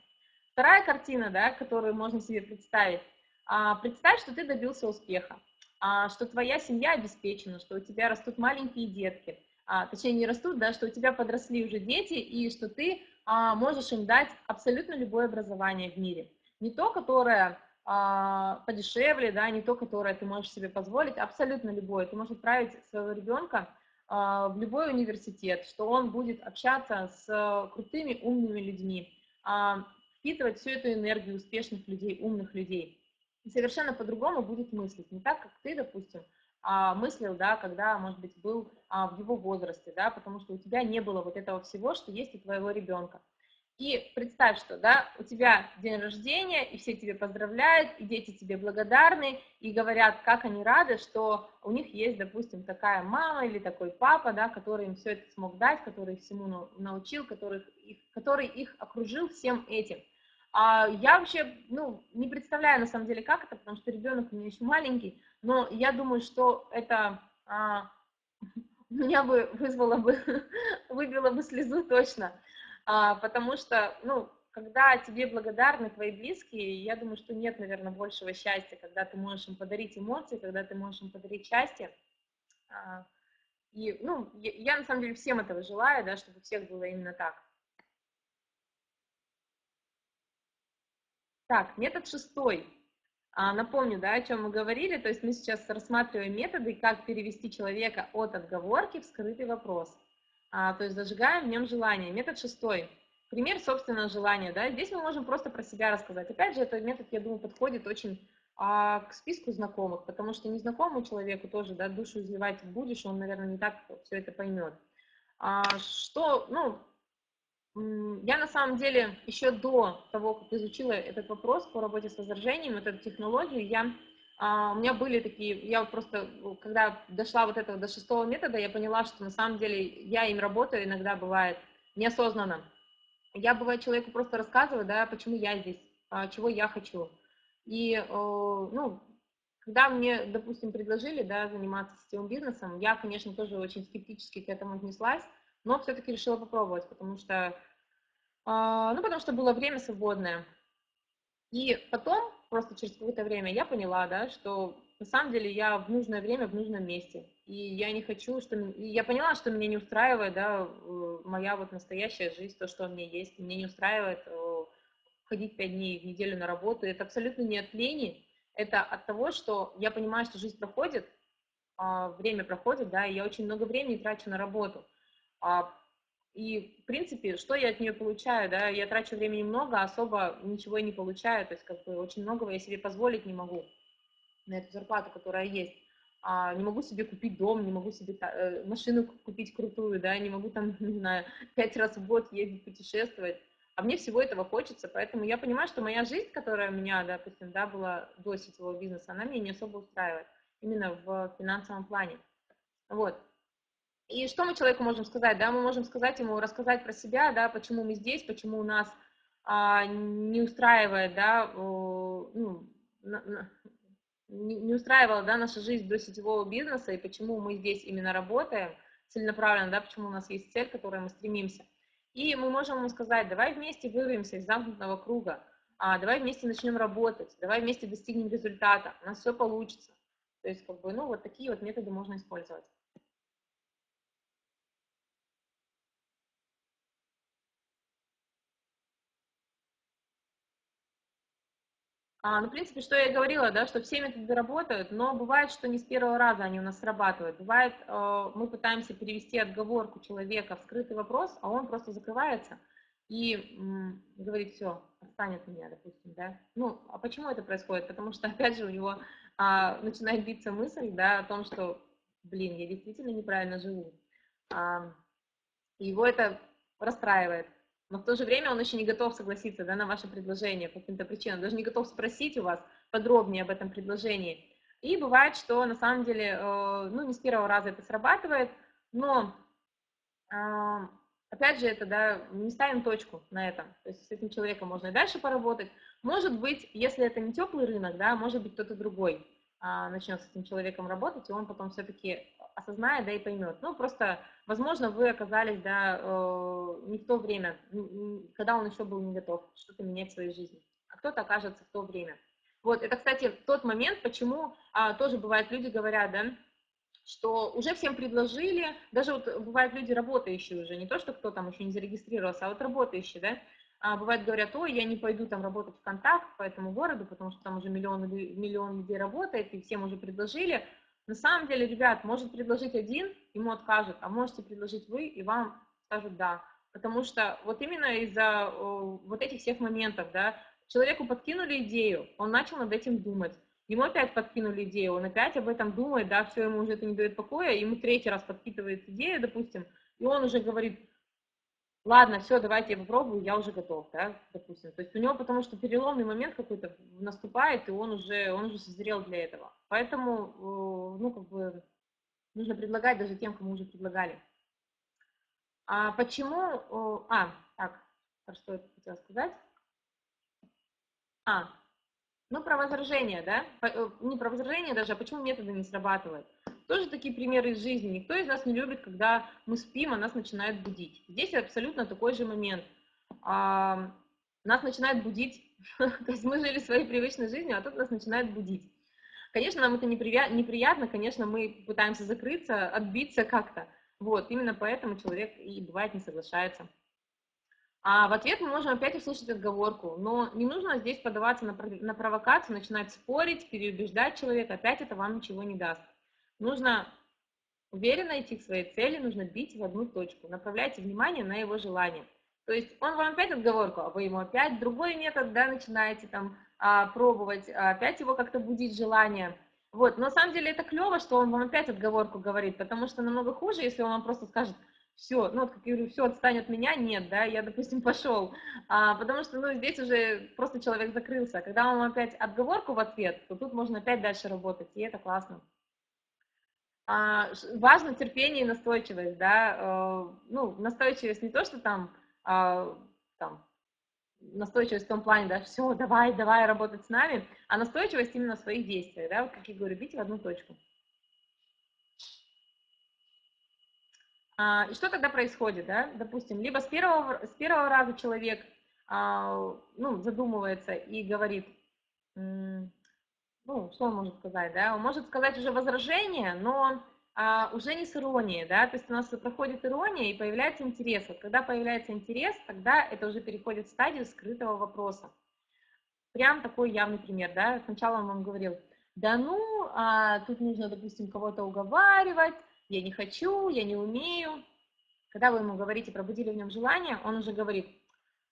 Вторая картина, да, которую можно себе представить. А, представь, что ты добился успеха, а, что твоя семья обеспечена, что у тебя растут маленькие детки, а, точнее не растут, да, что у тебя подросли уже дети и что ты а, можешь им дать абсолютно любое образование в мире. Не то, которое а, подешевле, да, не то, которое ты можешь себе позволить, абсолютно любое. Ты можешь отправить своего ребенка а, в любой университет, что он будет общаться с крутыми, умными людьми, а, впитывать всю эту энергию успешных людей, умных людей. И совершенно по-другому будет мыслить, не так, как ты, допустим, мыслил, да, когда, может быть, был в его возрасте, да, потому что у тебя не было вот этого всего, что есть у твоего ребенка. И представь, что, да, у тебя день рождения, и все тебя поздравляют, и дети тебе благодарны, и говорят, как они рады, что у них есть, допустим, такая мама или такой папа, да, который им все это смог дать, который всему научил, который их, который их окружил всем этим. А я вообще, ну, не представляю на самом деле, как это, потому что ребенок у меня еще маленький, но я думаю, что это а, меня бы вызвало бы, выбило бы слезу точно, а, потому что, ну, когда тебе благодарны твои близкие, я думаю, что нет, наверное, большего счастья, когда ты можешь им подарить эмоции, когда ты можешь им подарить счастье. А, и, ну, я, я на самом деле всем этого желаю, да, чтобы у всех было именно так. Так, метод шестой. Напомню, да, о чем мы говорили, то есть мы сейчас рассматриваем методы, как перевести человека от отговорки в скрытый вопрос, а, то есть зажигаем в нем желание. Метод шестой. Пример собственного желания, да, здесь мы можем просто про себя рассказать. Опять же, этот метод, я думаю, подходит очень а, к списку знакомых, потому что незнакомому человеку тоже, да, душу изливать будешь, он, наверное, не так все это поймет. А, что, ну... Я на самом деле еще до того, как изучила этот вопрос по работе с возражением, вот эту технологию, я, у меня были такие, я просто, когда дошла вот этого до шестого метода, я поняла, что на самом деле я им работаю, иногда бывает неосознанно. Я, бывает, человеку просто рассказываю, да, почему я здесь, чего я хочу. И, ну, когда мне, допустим, предложили, да, заниматься сетевым бизнесом, я, конечно, тоже очень скептически к этому отнеслась, но все-таки решила попробовать, потому что, ну, потому что было время свободное. И потом, просто через какое-то время, я поняла, да, что на самом деле я в нужное время, в нужном месте. И я не хочу, что... И я поняла, что меня не устраивает, да, моя вот настоящая жизнь, то, что у меня есть. Меня не устраивает ходить пять дней в неделю на работу. Это абсолютно не от лени, это от того, что я понимаю, что жизнь проходит, время проходит, да, и я очень много времени трачу на работу. И, в принципе, что я от нее получаю, да, я трачу времени много, особо ничего и не получаю, то есть, как бы, очень многого я себе позволить не могу на эту зарплату, которая есть, а, не могу себе купить дом, не могу себе та, машину купить крутую, да, не могу там, не знаю, пять раз в год ездить, путешествовать, а мне всего этого хочется, поэтому я понимаю, что моя жизнь, которая у меня, да, допустим, да, была до сетевого бизнеса, она меня не особо устраивает, именно в финансовом плане, вот. И что мы человеку можем сказать, да, мы можем сказать ему, рассказать про себя, да, почему мы здесь, почему у нас а, не устраивает, да, о, ну, на, на, не, не устраивала, да, наша жизнь до сетевого бизнеса, и почему мы здесь именно работаем целенаправленно, да, почему у нас есть цель, к которой мы стремимся. И мы можем ему сказать, давай вместе вырвемся из замкнутого круга, а, давай вместе начнем работать, давай вместе достигнем результата, у нас все получится. То есть, как бы, ну, вот такие вот методы можно использовать. А, ну, в принципе, что я и говорила, да, что все методы работают, но бывает, что не с первого раза они у нас срабатывают. Бывает, э, мы пытаемся перевести отговорку человека в скрытый вопрос, а он просто закрывается и м, говорит, все, отстань от меня, допустим, да. Ну, а почему это происходит? Потому что, опять же, у него э, начинает биться мысль, да, о том, что, блин, я действительно неправильно живу. А, его это расстраивает. Но в то же время он еще не готов согласиться, да, на ваше предложение по каким-то причинам, даже не готов спросить у вас подробнее об этом предложении. И бывает, что на самом деле, э, ну, не с первого раза это срабатывает, но, э, опять же, это, да, не ставим точку на этом. То есть с этим человеком можно и дальше поработать. Может быть, если это не теплый рынок, да, может быть, кто-то другой э, начнет с этим человеком работать, и он потом все-таки осознает, да, и поймет. Ну, просто, возможно, вы оказались, да, э, не в то время, когда он еще был не готов что-то менять в своей жизни, а кто-то окажется в то время. Вот, это, кстати, тот момент, почему а, тоже бывает, люди говорят, да, что уже всем предложили, даже вот бывают люди работающие уже, не то, что кто там еще не зарегистрировался, а вот работающие, да, а бывает говорят, ой, я не пойду там работать в контакт по этому городу, потому что там уже миллион, миллион людей работает, и всем уже предложили. На самом деле, ребят, может предложить один, ему откажут, а можете предложить вы, и вам скажут да. Потому что вот именно из-за вот этих всех моментов, да, человеку подкинули идею, он начал над этим думать. Ему опять подкинули идею, он опять об этом думает, да, все, ему уже это не дает покоя, ему третий раз подкидывает идею, допустим, и он уже говорит, ладно, все, давайте я попробую, я уже готов, да, допустим. То есть у него потому что переломный момент какой-то наступает, и он уже, он уже созрел для этого. Поэтому, ну, как бы, нужно предлагать даже тем, кому уже предлагали. А почему... А, так, про что я хотела сказать? А, ну, про возражения, да? Не про возражения даже, а почему методы не срабатывают. Тоже такие примеры из жизни. Никто из нас не любит, когда мы спим, а нас начинает будить. Здесь абсолютно такой же момент. А, нас начинает будить. То есть мы жили своей привычной жизнью, а тут нас начинает будить. Конечно, нам это неприятно, конечно, мы пытаемся закрыться, отбиться как-то. Вот, именно поэтому человек и бывает не соглашается. А в ответ мы можем опять услышать отговорку, но не нужно здесь поддаваться на провокацию, начинать спорить, переубеждать человека, опять это вам ничего не даст. Нужно уверенно идти к своей цели, нужно бить в одну точку, направляйте внимание на его желание. То есть он вам опять отговорку, а вы ему опять другой метод, да, начинаете там а, пробовать, а опять его как-то будить желание. Вот, но на самом деле это клево, что он вам опять отговорку говорит, потому что намного хуже, если он вам просто скажет, все, ну, вот, как я говорю, все, отстань от меня, нет, да, я, допустим, пошел, а, потому что, ну, здесь уже просто человек закрылся, а когда вам опять отговорку в ответ, то тут можно опять дальше работать, и это классно. А, важно терпение и настойчивость, да, а, ну, настойчивость не то, что там, а, там, настойчивость в том плане, да, все, давай, давай работать с нами, а настойчивость именно в своих действиях, да, вот, как я говорю, бить в одну точку. И что тогда происходит, да? Допустим, либо с первого, с первого раза человек а, ну, задумывается и говорит, ну, что он может сказать, да? Он может сказать уже возражение, но а, уже не с иронией, да? То есть у нас проходит ирония и появляется интерес. Вот когда появляется интерес, тогда это уже переходит в стадию скрытого вопроса. Прям такой явный пример, да? Сначала он вам говорил, да ну, а, тут нужно, допустим, кого-то уговаривать, я не хочу, я не умею. Когда вы ему говорите, пробудили в нем желание, он уже говорит,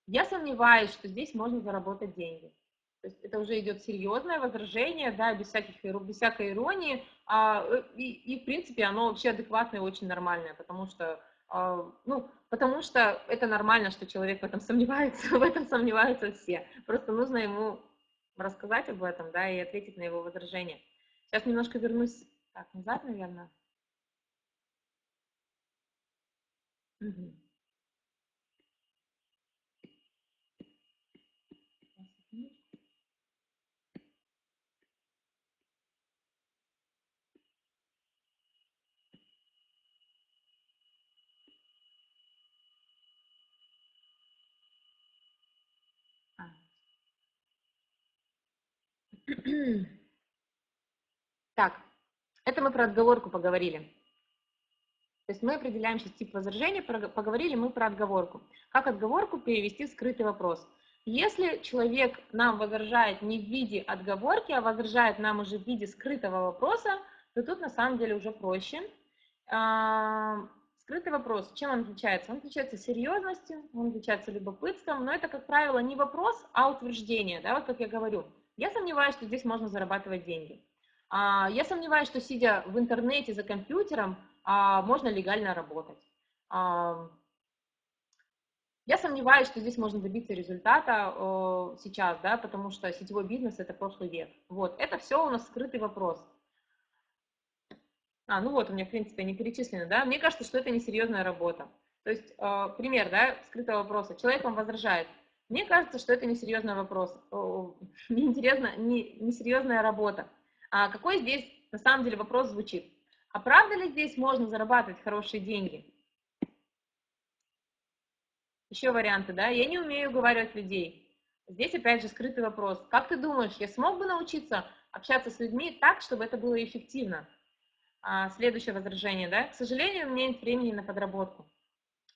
я сомневаюсь, что здесь можно заработать деньги. То есть это уже идет серьезное возражение, да, без, всяких, без всякой иронии, а, и, и в принципе оно вообще адекватное и очень нормальное, потому что, а, ну, потому что это нормально, что человек в этом сомневается, в этом сомневаются все. Просто нужно ему рассказать об этом, да, и ответить на его возражение. Сейчас немножко вернусь так, назад, наверное. Угу. А. Так, это мы про отговорку поговорили. То есть мы определяем сейчас тип возражения, поговорили мы про отговорку. Как отговорку перевести в скрытый вопрос? Если человек нам возражает не в виде отговорки, а возражает нам уже в виде скрытого вопроса, то тут на самом деле уже проще. Скрытый вопрос, чем он отличается? Он отличается серьезностью, он отличается любопытством, но это, как правило, не вопрос, а утверждение. Да, вот как я говорю, я сомневаюсь, что здесь можно зарабатывать деньги. Я сомневаюсь, что сидя в интернете за компьютером, можно легально работать. Я сомневаюсь, что здесь можно добиться результата сейчас, да, потому что сетевой бизнес – это прошлый век. Вот, это все у нас скрытый вопрос. А, ну вот, у меня, в принципе, не перечислено, да. Мне кажется, что это несерьезная работа. То есть, пример, да, скрытого вопроса. Человек вам возражает. Мне кажется, что это несерьезный вопрос, неинтересно, несерьезная работа. А какой здесь, на самом деле, вопрос звучит? А правда ли здесь можно зарабатывать хорошие деньги? Еще варианты, да? Я не умею уговаривать людей. Здесь опять же скрытый вопрос. Как ты думаешь, я смог бы научиться общаться с людьми так, чтобы это было эффективно? А, следующее возражение, да? К сожалению, у меня нет времени на подработку.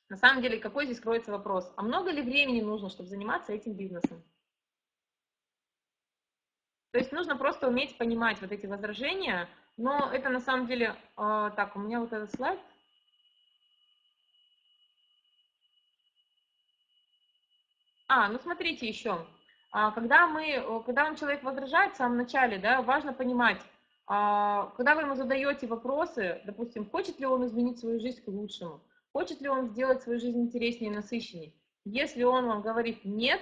На самом деле, какой здесь кроется вопрос? А много ли времени нужно, чтобы заниматься этим бизнесом? То есть нужно просто уметь понимать вот эти возражения, но это на самом деле... Э, так, у меня вот этот слайд. А, ну смотрите еще. Когда, мы, когда вам человек возражает в самом начале, да, важно понимать, когда вы ему задаете вопросы, допустим, хочет ли он изменить свою жизнь к лучшему, хочет ли он сделать свою жизнь интереснее и насыщеннее. Если он вам говорит «нет»,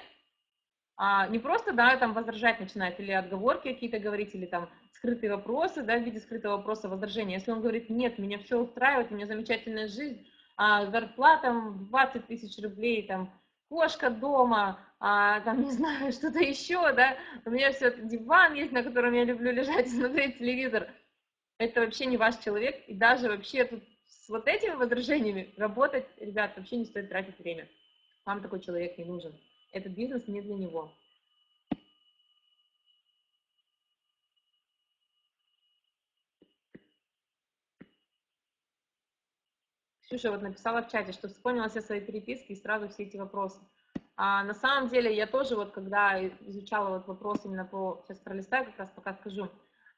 не просто, да, там возражать начинает, или отговорки какие-то говорить, или там скрытые вопросы, да, в виде скрытого вопроса возражения. Если он говорит «нет, меня все устраивает, у меня замечательная жизнь, зарплата двадцать тысяч рублей», там, кошка дома, а, там, не знаю, что-то еще, да, у меня все это диван есть, на котором я люблю лежать и смотреть телевизор. Это вообще не ваш человек, и даже вообще тут с вот этими возражениями работать, ребят, вообще не стоит тратить время. Вам такой человек не нужен. Этот бизнес не для него. Ксюша вот написала в чате, что вспомнила все свои переписки и сразу все эти вопросы. А на самом деле я тоже вот когда изучала вот вопрос именно по, сейчас пролистаю как раз пока скажу,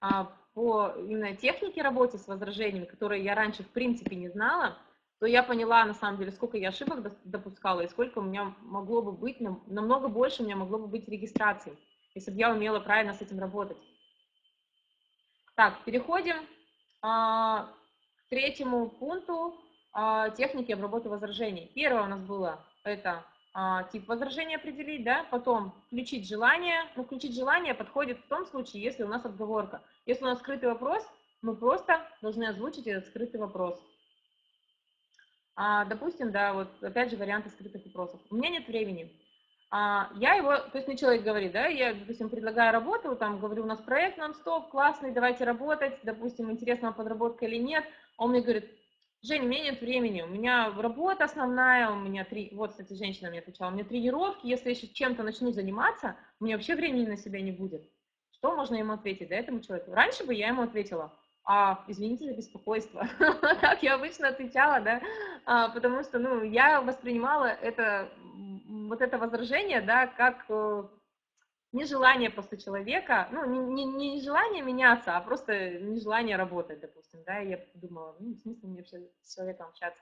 а, по именно технике работы с возражениями, которые я раньше в принципе не знала, то я поняла на самом деле, сколько я ошибок допускала и сколько у меня могло бы быть, намного больше у меня могло бы быть регистраций, если бы я умела правильно с этим работать. Так, переходим а, к третьему пункту. Техники обработки возражений. Первое у нас было это а, тип возражения определить, да, потом включить желание. Ну, включить желание подходит в том случае, если у нас отговорка. Если у нас скрытый вопрос, мы просто должны озвучить этот скрытый вопрос. А, допустим, да, вот опять же варианты скрытых вопросов. У меня нет времени. А, я его, то есть мне человек говорит, да, я, допустим, предлагаю работу, там говорю, у нас проект нон-стоп, классный, давайте работать, допустим, интересно, подработка или нет. Он мне говорит: Жень, у меня нет времени, у меня работа основная, у меня три... Вот, кстати, женщина мне отвечала, у меня тренировки, если я еще чем-то начну заниматься, у меня вообще времени на себя не будет. Что можно ему ответить, да, этому человеку? Раньше бы я ему ответила: а, извините за беспокойство. Так я обычно отвечала, да, потому что, ну, я воспринимала это, вот это возражение, да, как нежелание просто человека, ну, не, не, не желание меняться, а просто нежелание работать, допустим, да, и я думала, ну, в смысле мне вообще с человеком общаться.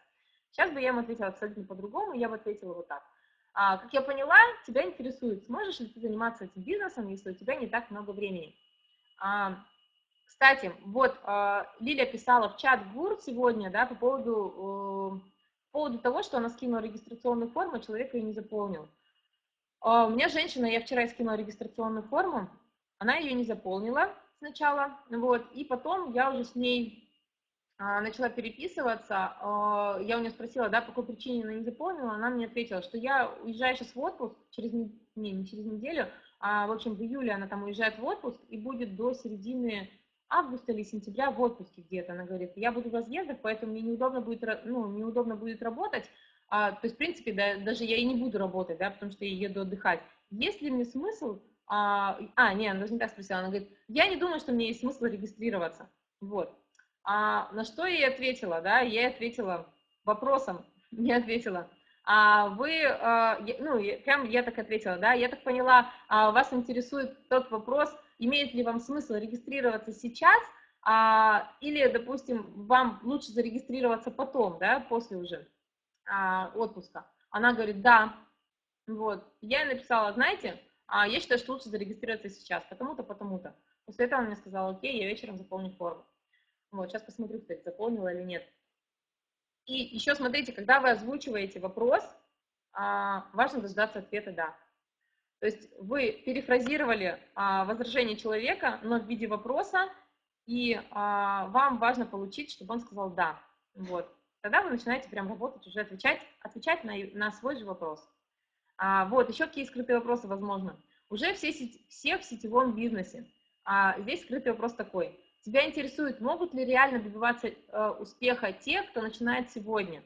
Сейчас бы я ему ответила абсолютно по-другому, я бы ответила вот так. А, как я поняла, тебя интересует, сможешь ли ты заниматься этим бизнесом, если у тебя не так много времени. А, кстати, вот а, Лиля писала в чат в ГУР сегодня, да, по поводу, э, по поводу того, что она скинула регистрационную форму, человек ее не заполнил. У меня женщина, я вчера скинула регистрационную форму, она ее не заполнила сначала, вот, и потом я уже с ней начала переписываться, я у нее спросила, да, по какой причине она не заполнила, она мне ответила, что я уезжаю сейчас в отпуск, через, не, не через неделю, а, в общем, в июле она там уезжает в отпуск и будет до середины августа или сентября в отпуске где-то, она говорит, я буду в разъездах, поэтому мне неудобно будет, ну, неудобно будет работать. А, то есть, в принципе, да, даже я и не буду работать, да, потому что я еду отдыхать. Есть ли мне смысл... А, а не, она даже не так спросила. Она говорит, я не думаю, что мне есть смысл регистрироваться. Вот. А, на что я ей ответила, да? Я ей ответила вопросом, не ответила. А вы... А, я, ну, я, прям я так ответила, да? Я так поняла, а вас интересует тот вопрос, имеет ли вам смысл регистрироваться сейчас, а, или, допустим, вам лучше зарегистрироваться потом, да, после уже отпуска. Она говорит, да. Вот. Я ей написала, знаете, я считаю, что лучше зарегистрироваться сейчас, потому-то, потому-то. После этого она мне сказала, окей, я вечером заполню форму. Вот, сейчас посмотрю, кстати, заполнила или нет. И еще смотрите, когда вы озвучиваете вопрос, важно дождаться ответа «да». То есть вы перефразировали возражение человека, но в виде вопроса, и вам важно получить, чтобы он сказал «да». Вот. Тогда вы начинаете прям работать, уже отвечать, отвечать на, на свой же вопрос. А, вот, еще какие скрытые вопросы возможно. Уже все, все в сетевом бизнесе. А, здесь скрытый вопрос такой. Тебя интересует, могут ли реально добиваться э, успеха те, кто начинает сегодня?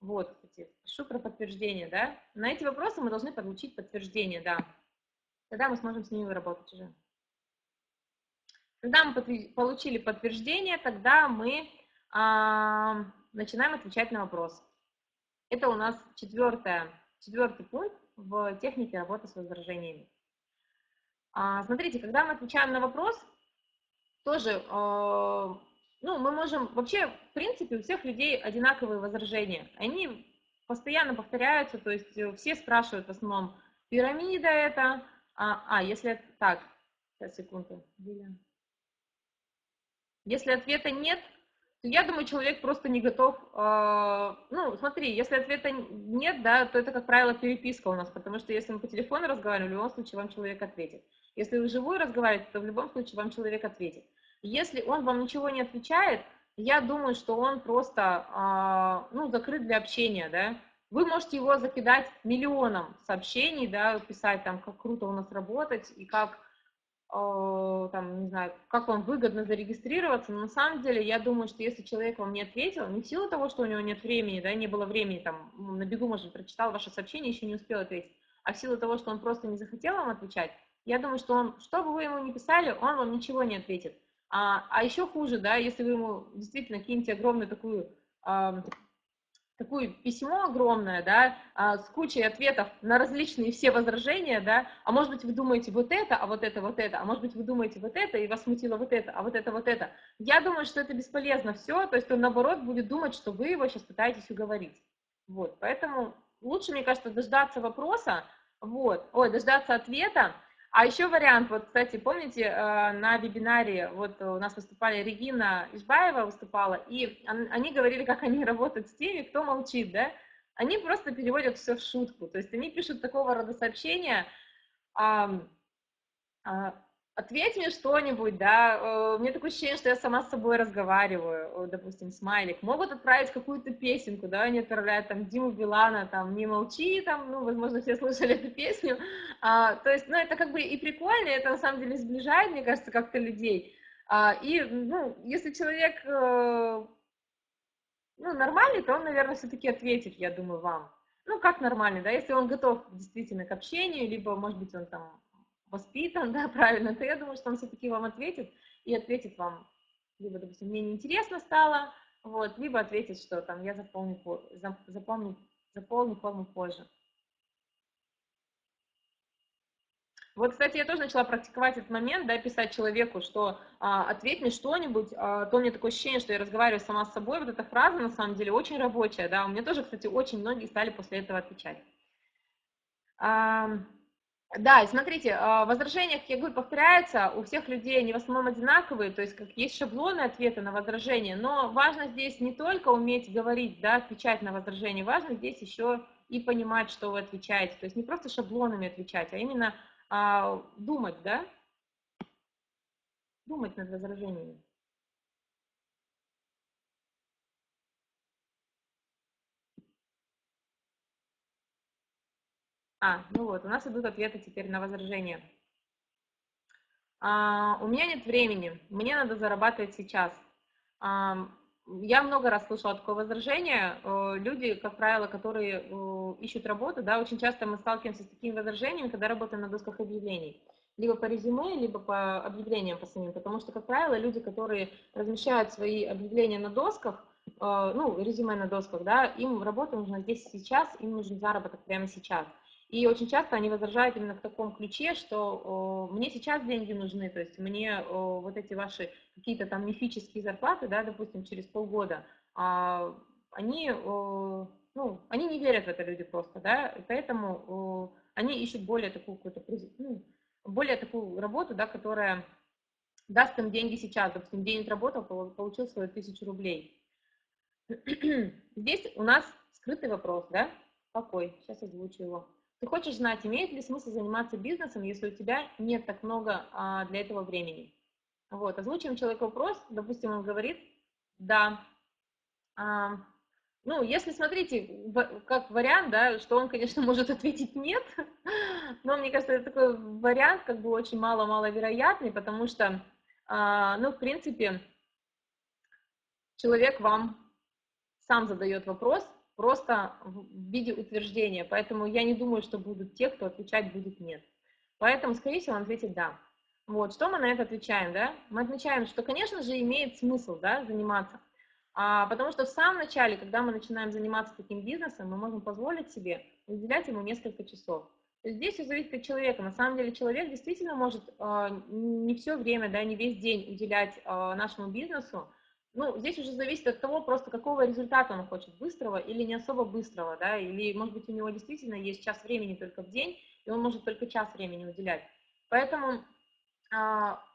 Вот, кстати, прошу про подтверждение, да? На эти вопросы мы должны получить подтверждение, да. Тогда мы сможем с ними работать уже. Когда мы получили подтверждение, тогда мы а, начинаем отвечать на вопрос. Это у нас четвертое, четвертый пункт в технике работы с возражениями. А, смотрите, когда мы отвечаем на вопрос, тоже а, ну, мы можем... Вообще, в принципе, у всех людей одинаковые возражения. Они постоянно повторяются, то есть все спрашивают в основном, пирамида это... А, а если это так... Сейчас, секунду. Если ответа нет, то я думаю, человек просто не готов. Э, ну, смотри, если ответа нет, да, то это, как правило, переписка у нас, потому что если мы по телефону разговариваем, в любом случае вам человек ответит. Если вы вживую разговариваете, то в любом случае вам человек ответит. Если он вам ничего не отвечает, я думаю, что он просто, э, ну, закрыт для общения, да. Вы можете его закидать миллионом сообщений, да, писать там, как круто у нас работать и как... Там, не знаю, как вам выгодно зарегистрироваться, но на самом деле я думаю, что если человек вам не ответил, не в силу того, что у него нет времени, да, не было времени, там, на бегу, может, прочитал ваше сообщение, еще не успел ответить, а в силу того, что он просто не захотел вам отвечать, я думаю, что он, что бы вы ему ни писали, он вам ничего не ответит. А, а еще хуже, да, если вы ему действительно кинете огромную такую... А, такое письмо огромное, да, с кучей ответов на различные все возражения, да, а может быть вы думаете вот это, а вот это, вот это, а может быть вы думаете вот это, и вас смутило вот это, а вот это, вот это. Я думаю, что это бесполезно все, то есть он, наоборот, будет думать, что вы его сейчас пытаетесь уговорить. Вот, поэтому лучше, мне кажется, дождаться вопроса, вот, ой, дождаться ответа. А еще вариант, вот, кстати, помните, на вебинаре вот у нас выступали, Регина Ижбаева выступала, и они говорили, как они работают с теми, кто молчит, да? Они просто переводят все в шутку, то есть они пишут такого рода сообщения, ответь мне что-нибудь, да, у меня такое ощущение, что я сама с собой разговариваю, допустим, смайлик, могут отправить какую-то песенку, да, они отправляют там Диму Билана, там, не молчи, там, ну, возможно, все слышали эту песню, а, то есть, ну, это как бы и прикольно, это на самом деле сближает, мне кажется, как-то людей, а, и, ну, если человек, ну, нормальный, то он, наверное, все-таки ответит, я думаю, вам, ну, как нормальный, да, если он готов действительно к общению, либо, может быть, он там воспитан, да, правильно, то я думаю, что он все-таки вам ответит, и ответит вам, либо, допустим, мне неинтересно стало, вот, либо ответит, что там, я заполню, заполню, заполню форму позже. Вот, кстати, я тоже начала практиковать этот момент, да, писать человеку, что а, ответь мне что-нибудь, а, то у меня такое ощущение, что я разговариваю сама с собой, вот эта фраза, на самом деле, очень рабочая, да, у меня тоже, кстати, очень многие стали после этого отвечать. А, Да, смотрите, в возражениях, я говорю, повторяется, у всех людей они в основном одинаковые, то есть как есть шаблоны ответа на возражения, но важно здесь не только уметь говорить, да, отвечать на возражения, важно здесь еще и понимать, что вы отвечаете, то есть не просто шаблонами отвечать, а именно а, думать, да, думать над возражениями. А, ну вот, у нас идут ответы теперь на возражения. А, у меня нет времени, мне надо зарабатывать сейчас. А, я много раз слышала такое возражение. Люди, как правило, которые ищут работу, да, очень часто мы сталкиваемся с такими возражениями, когда работаем на досках объявлений. Либо по резюме, либо по объявлениям по самим. Потому что, как правило, люди, которые размещают свои объявления на досках, ну, резюме на досках, да, им работа нужна здесь и сейчас, им нужен заработок прямо сейчас. И очень часто они возражают именно в таком ключе, что э, мне сейчас деньги нужны, то есть мне э, вот эти ваши какие-то там мифические зарплаты, да, допустим, через полгода, э, они, э, ну, они не верят в это люди просто, да, и поэтому э, они ищут более такую, ну, более такую работу, да, которая даст им деньги сейчас, допустим, день отработал, получил свою тысячу рублей. Здесь у нас скрытый вопрос, да, какой, сейчас озвучу его. Ты хочешь знать, имеет ли смысл заниматься бизнесом, если у тебя нет так много а, для этого времени? Вот, озвучим человеку вопрос, допустим, он говорит, да. А, ну, если, смотрите, в, как вариант, да, что он, конечно, может ответить нет, но мне кажется, это такой вариант, как бы очень мало-маловероятный, потому что, а, ну, в принципе, человек вам сам задает вопрос, просто в виде утверждения, поэтому я не думаю, что будут те, кто отвечать будет нет. Поэтому, скорее всего, он ответит да. Вот, что мы на это отвечаем, да? Мы отмечаем, что, конечно же, имеет смысл, да, заниматься, а, потому что в самом начале, когда мы начинаем заниматься таким бизнесом, мы можем позволить себе уделять ему несколько часов. То есть здесь все зависит от человека. На самом деле человек действительно может а, не все время, да, не весь день уделять а, нашему бизнесу. Ну, здесь уже зависит от того, просто какого результата он хочет, быстрого или не особо быстрого, да, или, может быть, у него действительно есть час времени только в день, и он может только час времени уделять. Поэтому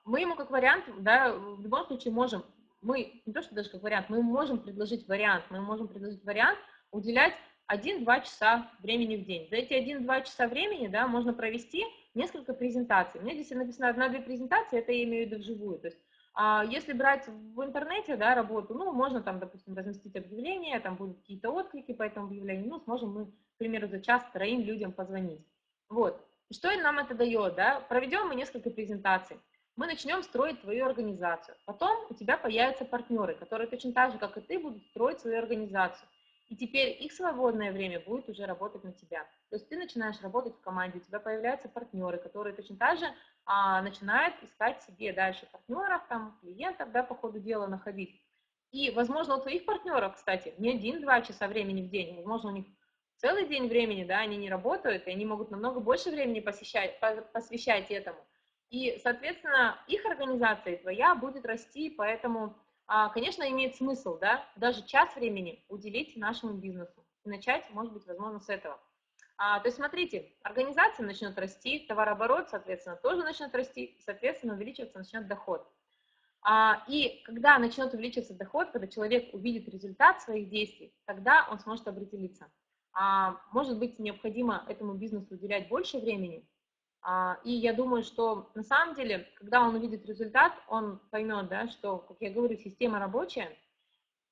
мы ему как вариант, да, в любом случае можем, мы, не то что даже как вариант, мы можем предложить вариант, мы можем предложить вариант уделять один-два часа времени в день. За эти один-два часа времени, да, можно провести несколько презентаций. У меня здесь написано одна-две презентации, это я имею в виду вживую. То есть, а, если брать в интернете, да, работу, ну, можно там, допустим, разместить объявление, там будут какие-то отклики по этому объявлению, ну, сможем мы, к примеру, за час троим людям позвонить. Вот. Что нам это дает, да? Проведем мы несколько презентаций, мы начнем строить твою организацию, потом у тебя появятся партнеры, которые точно так же, как и ты, будут строить свою организацию, и теперь их свободное время будет уже работать на тебя. То есть ты начинаешь работать в команде, у тебя появляются партнеры, которые точно так же а, начинают искать себе дальше партнеров, там, клиентов, да, по ходу дела находить. И, возможно, у твоих партнеров, кстати, не один-два часа времени в день, возможно, у них целый день времени, да, они не работают, и они могут намного больше времени посвящать, посвящать этому. И, соответственно, их организация твоя будет расти, поэтому, конечно, имеет смысл, да, даже час времени уделить нашему бизнесу. И начать, может быть, возможно, с этого. А, то есть, смотрите, организация начнет расти, товарооборот, соответственно, тоже начнет расти, и, соответственно, увеличиваться начнет доход. А, и когда начнет увеличиваться доход, когда человек увидит результат своих действий, тогда он сможет определиться. Может быть, необходимо этому бизнесу уделять больше времени. И я думаю, что на самом деле, когда он увидит результат, он поймет, да, что, как я говорю, система рабочая,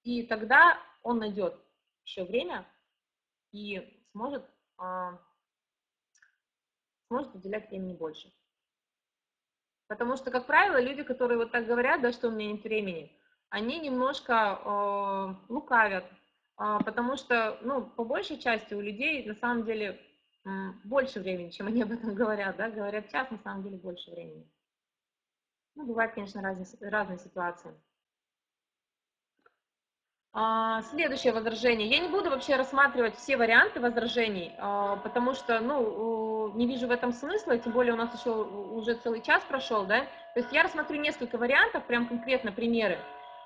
и тогда он найдет еще время и сможет, сможет уделять времени больше. Потому что, как правило, люди, которые вот так говорят, да, что у меня нет времени, они немножко э, лукавят. Потому что, ну, по большей части у людей, на самом деле, больше времени, чем они об этом говорят, да, говорят час, на самом деле, больше времени. Ну, бывают, конечно, разные, разные ситуации. А, следующее возражение. Я не буду вообще рассматривать все варианты возражений, а, потому что, ну, не вижу в этом смысла, тем более у нас еще уже целый час прошел, да. То есть я рассмотрю несколько вариантов, прям конкретно примеры.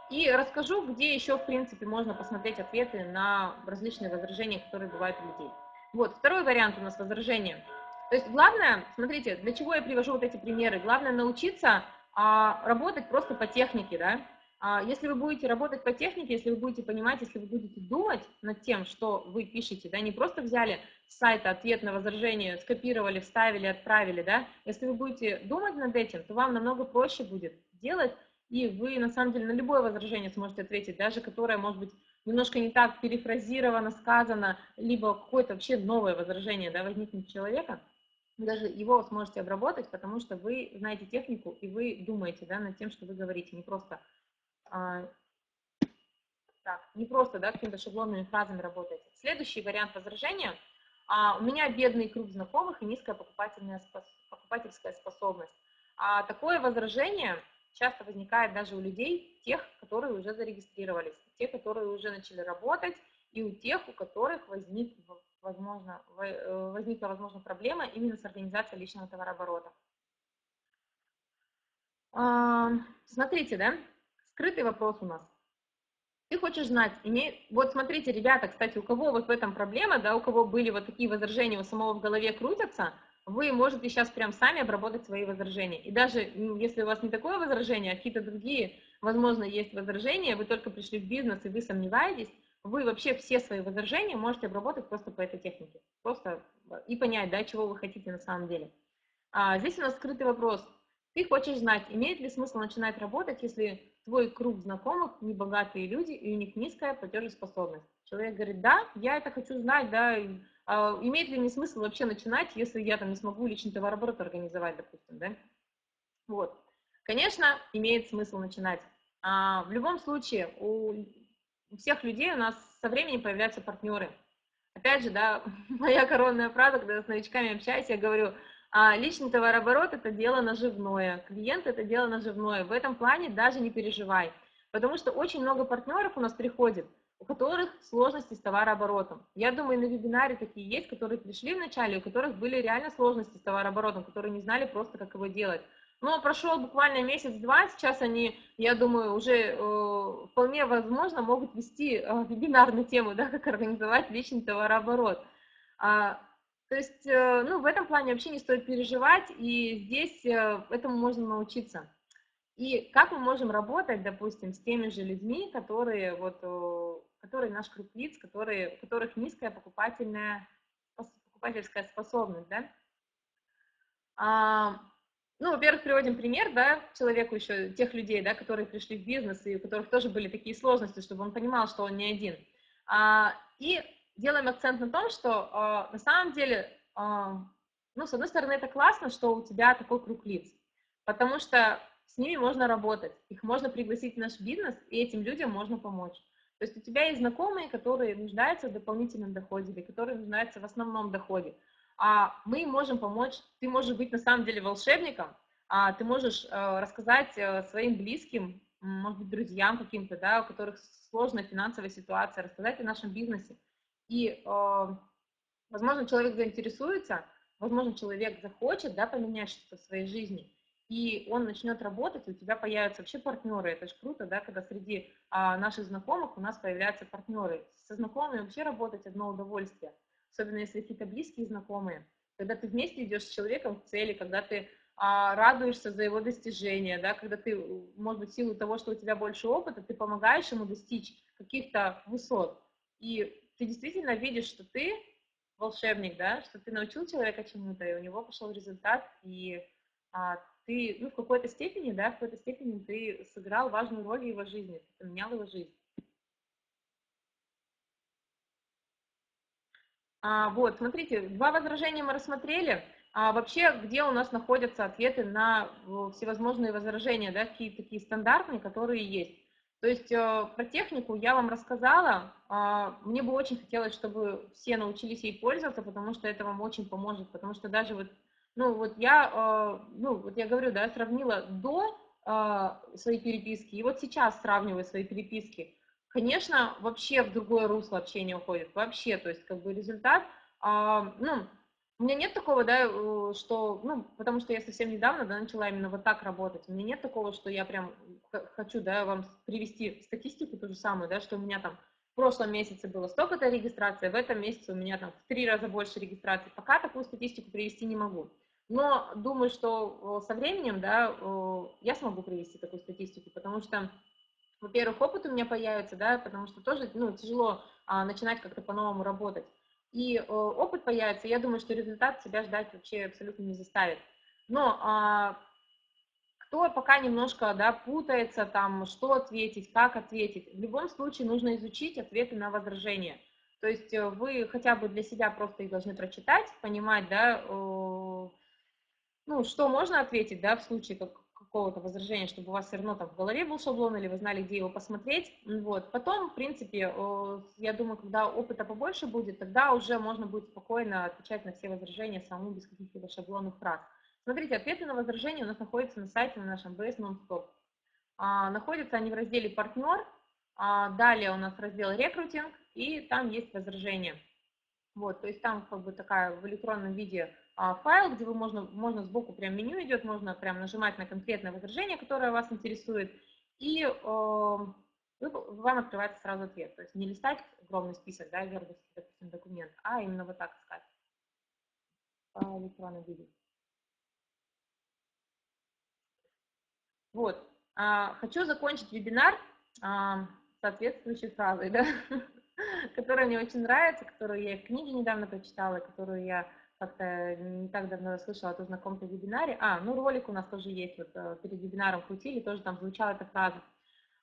И расскажу, где еще, в принципе, можно посмотреть ответы на различные возражения, которые бывают у людей. Вот, второй вариант у нас возражения. То есть главное, смотрите, для чего я привожу вот эти примеры. Главное научиться а, работать просто по технике, да. А, если вы будете работать по технике, если вы будете понимать, если вы будете думать над тем, что вы пишете, да, не просто взяли с сайта ответ на возражение, скопировали, вставили, отправили, да. Если вы будете думать над этим, то вам намного проще будет делать. И вы, на самом деле, на любое возражение сможете ответить, даже которое, может быть, немножко не так перефразировано, сказано, либо какое-то вообще новое возражение, да, возникнет у человека, даже его сможете обработать, потому что вы знаете технику, и вы думаете, да, над тем, что вы говорите, не просто, а, так, не просто, да, какими-то шаблонными фразами работаете. Следующий вариант возражения. А, у меня бедный круг знакомых и низкая покупательная, покупательская способность. А, такое возражение часто возникает даже у людей, тех, которые уже зарегистрировались, те, которые уже начали работать, и у тех, у которых возник, возможно, возникла, возможно, проблема именно с организацией личного товарооборота. Смотрите, да, скрытый вопрос у нас. Ты хочешь знать, имей... вот смотрите, ребята, кстати, у кого вот в этом проблема, да, у кого были вот такие возражения, у самого в голове крутятся, вы можете сейчас прям сами обработать свои возражения. И даже если у вас не такое возражение, а какие-то другие, возможно, есть возражения, вы только пришли в бизнес и вы сомневаетесь, вы вообще все свои возражения можете обработать просто по этой технике. Просто и понять, да, чего вы хотите на самом деле. А здесь у нас скрытый вопрос. Ты хочешь знать, имеет ли смысл начинать работать, если твой круг знакомых небогатые люди и у них низкая платежеспособность? Человек говорит, да, я это хочу знать, да, имеет ли мне смысл вообще начинать, если я там не смогу личный товарооборот организовать, допустим, да? Вот. Конечно, имеет смысл начинать. А в любом случае, у всех людей у нас со временем появляются партнеры. Опять же, да, моя коронная фраза, когда с новичками общаюсь, я говорю, А личный товарооборот – это дело наживное, клиент – это дело наживное. В этом плане даже не переживай, потому что очень много партнеров у нас приходит, у которых сложности с товарооборотом. Я думаю, на вебинаре такие есть, которые пришли вначале, у которых были реально сложности с товарооборотом, которые не знали просто, как его делать. Но прошел буквально месяц-два, сейчас они, я думаю, уже э, вполне возможно могут вести э, вебинар на тему, да, как организовать личный товарооборот. А, то есть, э, ну, в этом плане вообще не стоит переживать, и здесь э, этому можно научиться. И как мы можем работать, допустим, с теми же людьми, которые, вот, э, которые наш круг лиц, которые, у которых низкая покупательная, покупательская способность, да? А, Ну, во-первых, приводим пример, да, человеку еще, тех людей, да, которые пришли в бизнес, и у которых тоже были такие сложности, чтобы он понимал, что он не один. А, и делаем акцент на том, что а, на самом деле, а, ну, с одной стороны, это классно, что у тебя такой круг лиц, потому что с ними можно работать, их можно пригласить в наш бизнес, и этим людям можно помочь. То есть у тебя есть знакомые, которые нуждаются в дополнительном доходе, или которые нуждаются в основном доходе. А мы можем помочь, ты можешь быть на самом деле волшебником, а ты можешь рассказать своим близким, может быть, друзьям каким-то, да, у которых сложная финансовая ситуация, рассказать о нашем бизнесе. И, возможно, человек заинтересуется, возможно, человек захочет, да, поменять что-то в своей жизни, и он начнет работать, у тебя появятся вообще партнеры. Это же круто, да, когда среди наших знакомых у нас появляются партнеры. Со знакомыми вообще работать одно удовольствие. Особенно если какие-то близкие знакомые, когда ты вместе идешь с человеком к цели, когда ты а, радуешься за его достижения, да, когда ты, может быть, в силу того, что у тебя больше опыта, ты помогаешь ему достичь каких-то высот. И ты действительно видишь, что ты волшебник, да, что ты научил человека чему-то, и у него пошел результат, и а, ты, ну, в какой-то степени, да, в какой-то степени ты сыграл важную роль в его жизни, ты поменял его жизнь. А, вот, смотрите, два возражения мы рассмотрели. А, вообще, где у нас находятся ответы на всевозможные возражения, да, какие такие стандартные, которые есть. То есть э, про технику я вам рассказала. А, мне бы очень хотелось, чтобы все научились ей пользоваться, потому что это вам очень поможет. Потому что даже вот, ну вот я, э, ну вот я говорю, да, сравнила до э, своей переписки и вот сейчас сравниваю свои переписки. Конечно, вообще в другое русло общение уходит, вообще, то есть, как бы, результат, а, ну, у меня нет такого, да, что, ну, потому что я совсем недавно, да, начала именно вот так работать, у меня нет такого, что я прям хочу, да, вам привести статистику ту же самую, да, что у меня там в прошлом месяце было столько-то регистраций, в этом месяце у меня там в три раза больше регистраций, пока такую статистику привести не могу, но думаю, что со временем, да, я смогу привести такую статистику, потому что, во-первых, опыт у меня появится, да, потому что тоже, ну, тяжело а, начинать как-то по-новому работать. И э, опыт появится, я думаю, что результат себя ждать вообще абсолютно не заставит. Но а, кто пока немножко, да, путается, там, что ответить, как ответить, в любом случае нужно изучить ответы на возражения. То есть вы хотя бы для себя просто их должны прочитать, понимать, да, э, ну, что можно ответить, да, в случае, как какого-то возражения, чтобы у вас все равно там в голове был шаблон, или вы знали, где его посмотреть. Вот. Потом, в принципе, я думаю, когда опыта побольше будет, тогда уже можно будет спокойно отвечать на все возражения самому, без каких-либо шаблонных фраз. Смотрите, ответы на возражения у нас находятся на сайте, на нашем би эс Nonstop. А, находятся они в разделе «Партнер», а далее у нас раздел «Рекрутинг», и там есть возражения. Вот, то есть там как бы такая в электронном виде файл, где вы можно, можно сбоку прям меню идет, можно прям нажимать на конкретное возражение, которое вас интересует, и э, вам открывается сразу ответ. То есть не листать огромный список, да, вербовский, допустим, документ, а именно вот так искать по электронному виде. Вот. А, хочу закончить вебинар а, соответствующей фразой, да, которая мне очень нравится, которую я в книге недавно прочитала, которую я как-то не так давно слышала о знакомом-то вебинаре. А, ну ролик у нас тоже есть, вот перед вебинаром крутили, тоже там звучала эта фраза.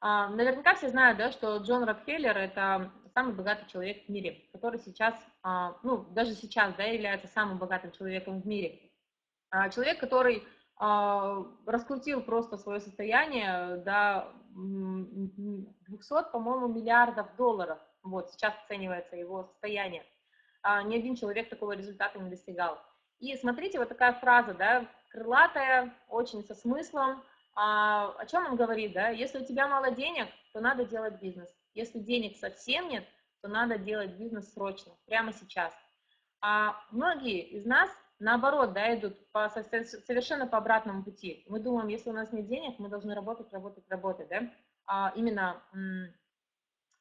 А, наверняка все знают, да, что Джон Рокфеллер – это самый богатый человек в мире, который сейчас, а, ну, даже сейчас, да, является самым богатым человеком в мире. А, человек, который а, раскрутил просто свое состояние до двухсот, по-моему, миллиардов долларов. Вот, сейчас оценивается его состояние. А, ни один человек такого результата не достигал. И смотрите, вот такая фраза, да, крылатая, очень со смыслом. А, о чем он говорит, да? Если у тебя мало денег, то надо делать бизнес. Если денег совсем нет, то надо делать бизнес срочно, прямо сейчас. А многие из нас, наоборот, да, идут по, совершенно по обратному пути. Мы думаем, если у нас нет денег, мы должны работать, работать, работать, да? А именно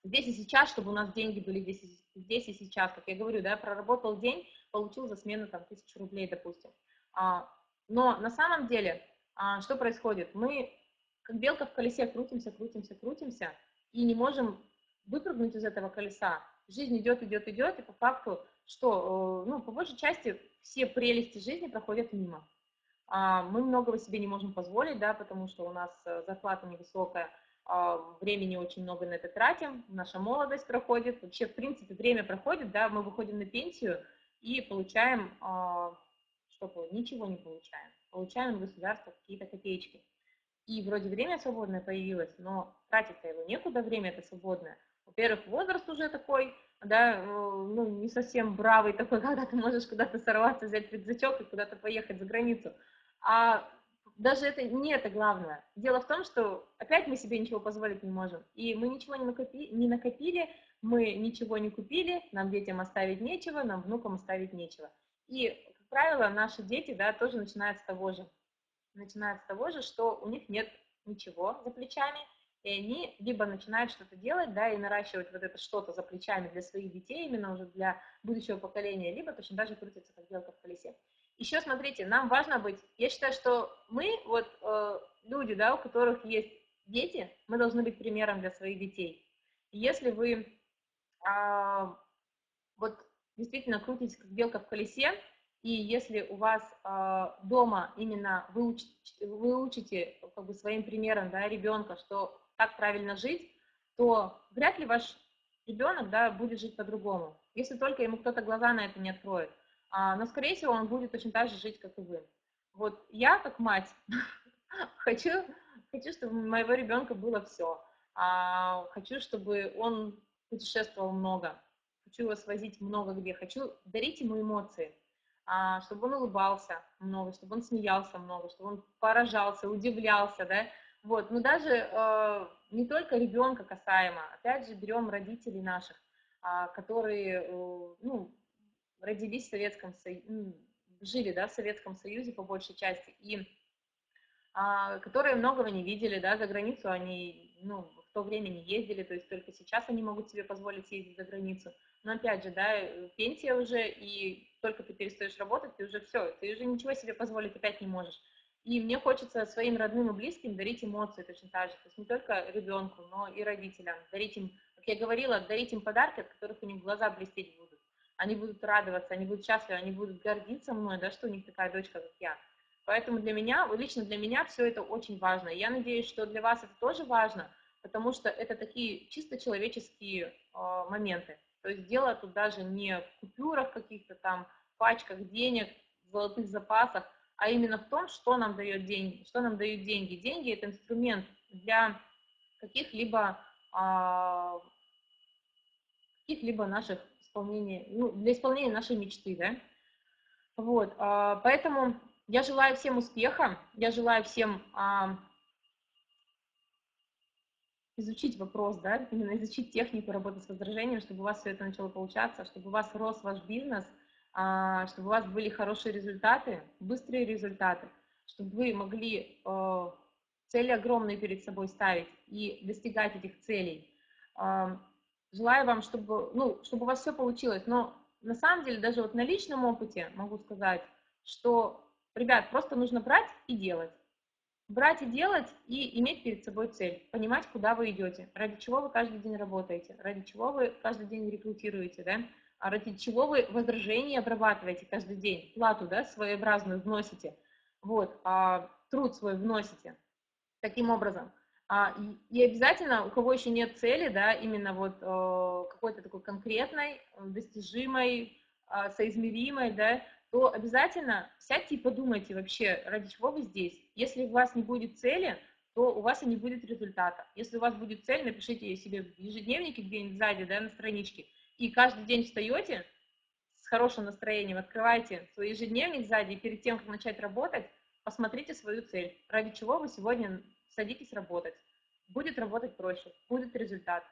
здесь и сейчас, чтобы у нас деньги были здесь и, здесь и сейчас. Как я говорю, да, проработал день, получил за смену там тысячу рублей, допустим. А, но на самом деле, а, что происходит? Мы как белка в колесе крутимся, крутимся, крутимся и не можем выпрыгнуть из этого колеса. Жизнь идет, идет, идет, и по факту, что, ну, по большей части все прелести жизни проходят мимо. А, мы многого себе не можем позволить, да, потому что у нас зарплата невысокая, времени очень много на это тратим, наша молодость проходит, вообще, в принципе, время проходит, да, мы выходим на пенсию и получаем, что ничего не получаем, получаем от государства какие-то копеечки. И вроде время свободное появилось, но тратить-то его некуда, время это свободное. Во-первых, возраст уже такой, да, ну, не совсем бравый такой, когда ты можешь куда-то сорваться, взять рюкзачок и куда-то поехать за границу. А даже это не это главное. Дело в том, что опять мы себе ничего позволить не можем. И мы ничего не накопи, не накопили, мы ничего не купили, нам детям оставить нечего, нам внукам оставить нечего. И, как правило, наши дети, да, тоже начинают с того же. Начинают с того же, что у них нет ничего за плечами, и они либо начинают что-то делать, да, и наращивать вот это что-то за плечами для своих детей, именно уже для будущего поколения, либо точно даже крутятся как белка в колесе. Еще, смотрите, нам важно быть, я считаю, что мы, вот э, люди, да, у которых есть дети, мы должны быть примером для своих детей. Если вы э, вот действительно крутитесь как белка в колесе, и если у вас э, дома именно вы, уч, вы учите как бы своим примером, да, ребенка, что как правильно жить, то вряд ли ваш ребенок, да, будет жить по-другому, если только ему кто-то глаза на это не откроет. Но, скорее всего, он будет точно так же жить, как и вы. Вот я, как мать, хочу, хочу, чтобы у моего ребенка было все. А, хочу, чтобы он путешествовал много. Хочу его свозить много где. Хочу дарить ему эмоции. А, чтобы он улыбался много, чтобы он смеялся много, чтобы он поражался, удивлялся, да. Вот. Но даже э, не только ребенка касаемо. Опять же, берем родителей наших, э, которые, э, ну, родились в Советском Союзе, жили, да, в Советском Союзе по большей части, и а, которые многого не видели, да, за границу они, ну, в то время не ездили, то есть только сейчас они могут себе позволить ездить за границу, но опять же, да, пенсия уже, и только ты перестаешь работать, ты уже все, ты уже ничего себе позволить опять не можешь. И мне хочется своим родным и близким дарить эмоции точно так же, то есть не только ребенку, но и родителям, дарить им, как я говорила, дарить им подарки, от которых у них глаза блестеть будут. Они будут радоваться, они будут счастливы, они будут гордиться мной, да, что у них такая дочка, как я. Поэтому для меня, лично для меня все это очень важно. Я надеюсь, что для вас это тоже важно, потому что это такие чисто человеческие э, моменты. То есть дело тут даже не в купюрах каких-то там, пачках денег, золотых запасах, а именно в том, что нам дает деньги. Что нам дают деньги? Деньги – это инструмент для каких-либо э, каких-либо наших, ну, для исполнения нашей мечты, да, вот, поэтому я желаю всем успеха, я желаю всем а, изучить вопрос, да, именно изучить технику работы с возражением, чтобы у вас все это начало получаться, чтобы у вас рос ваш бизнес, а, чтобы у вас были хорошие результаты, быстрые результаты, чтобы вы могли а, цели огромные перед собой ставить и достигать этих целей. а, Желаю вам, чтобы, ну, чтобы у вас все получилось, но на самом деле даже вот на личном опыте могу сказать, что, ребят, просто нужно брать и делать. Брать и делать и иметь перед собой цель, понимать, куда вы идете, ради чего вы каждый день работаете, ради чего вы каждый день рекрутируете, да, а ради чего вы возражения обрабатываете каждый день, плату, да, своеобразную вносите, вот, а труд свой вносите таким образом. А, и, и обязательно, у кого еще нет цели, да, именно вот э, какой-то такой конкретной, достижимой, э, соизмеримой, да, то обязательно сядьте и подумайте вообще, ради чего вы здесь. Если у вас не будет цели, то у вас и не будет результата. Если у вас будет цель, напишите себе в ежедневнике где-нибудь сзади, да, на страничке, и каждый день встаете с с хорошим настроением открывайте свой ежедневник сзади, и перед тем, как начать работать, посмотрите свою цель, ради чего вы сегодня садитесь работать. Будет работать проще, будет результат.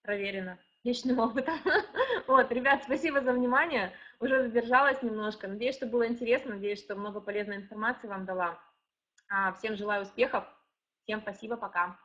Проверено. Личным опытом. Вот, ребят, спасибо за внимание. Уже задержалась немножко. Надеюсь, что было интересно. Надеюсь, что много полезной информации вам дала. Всем желаю успехов. Всем спасибо. Пока.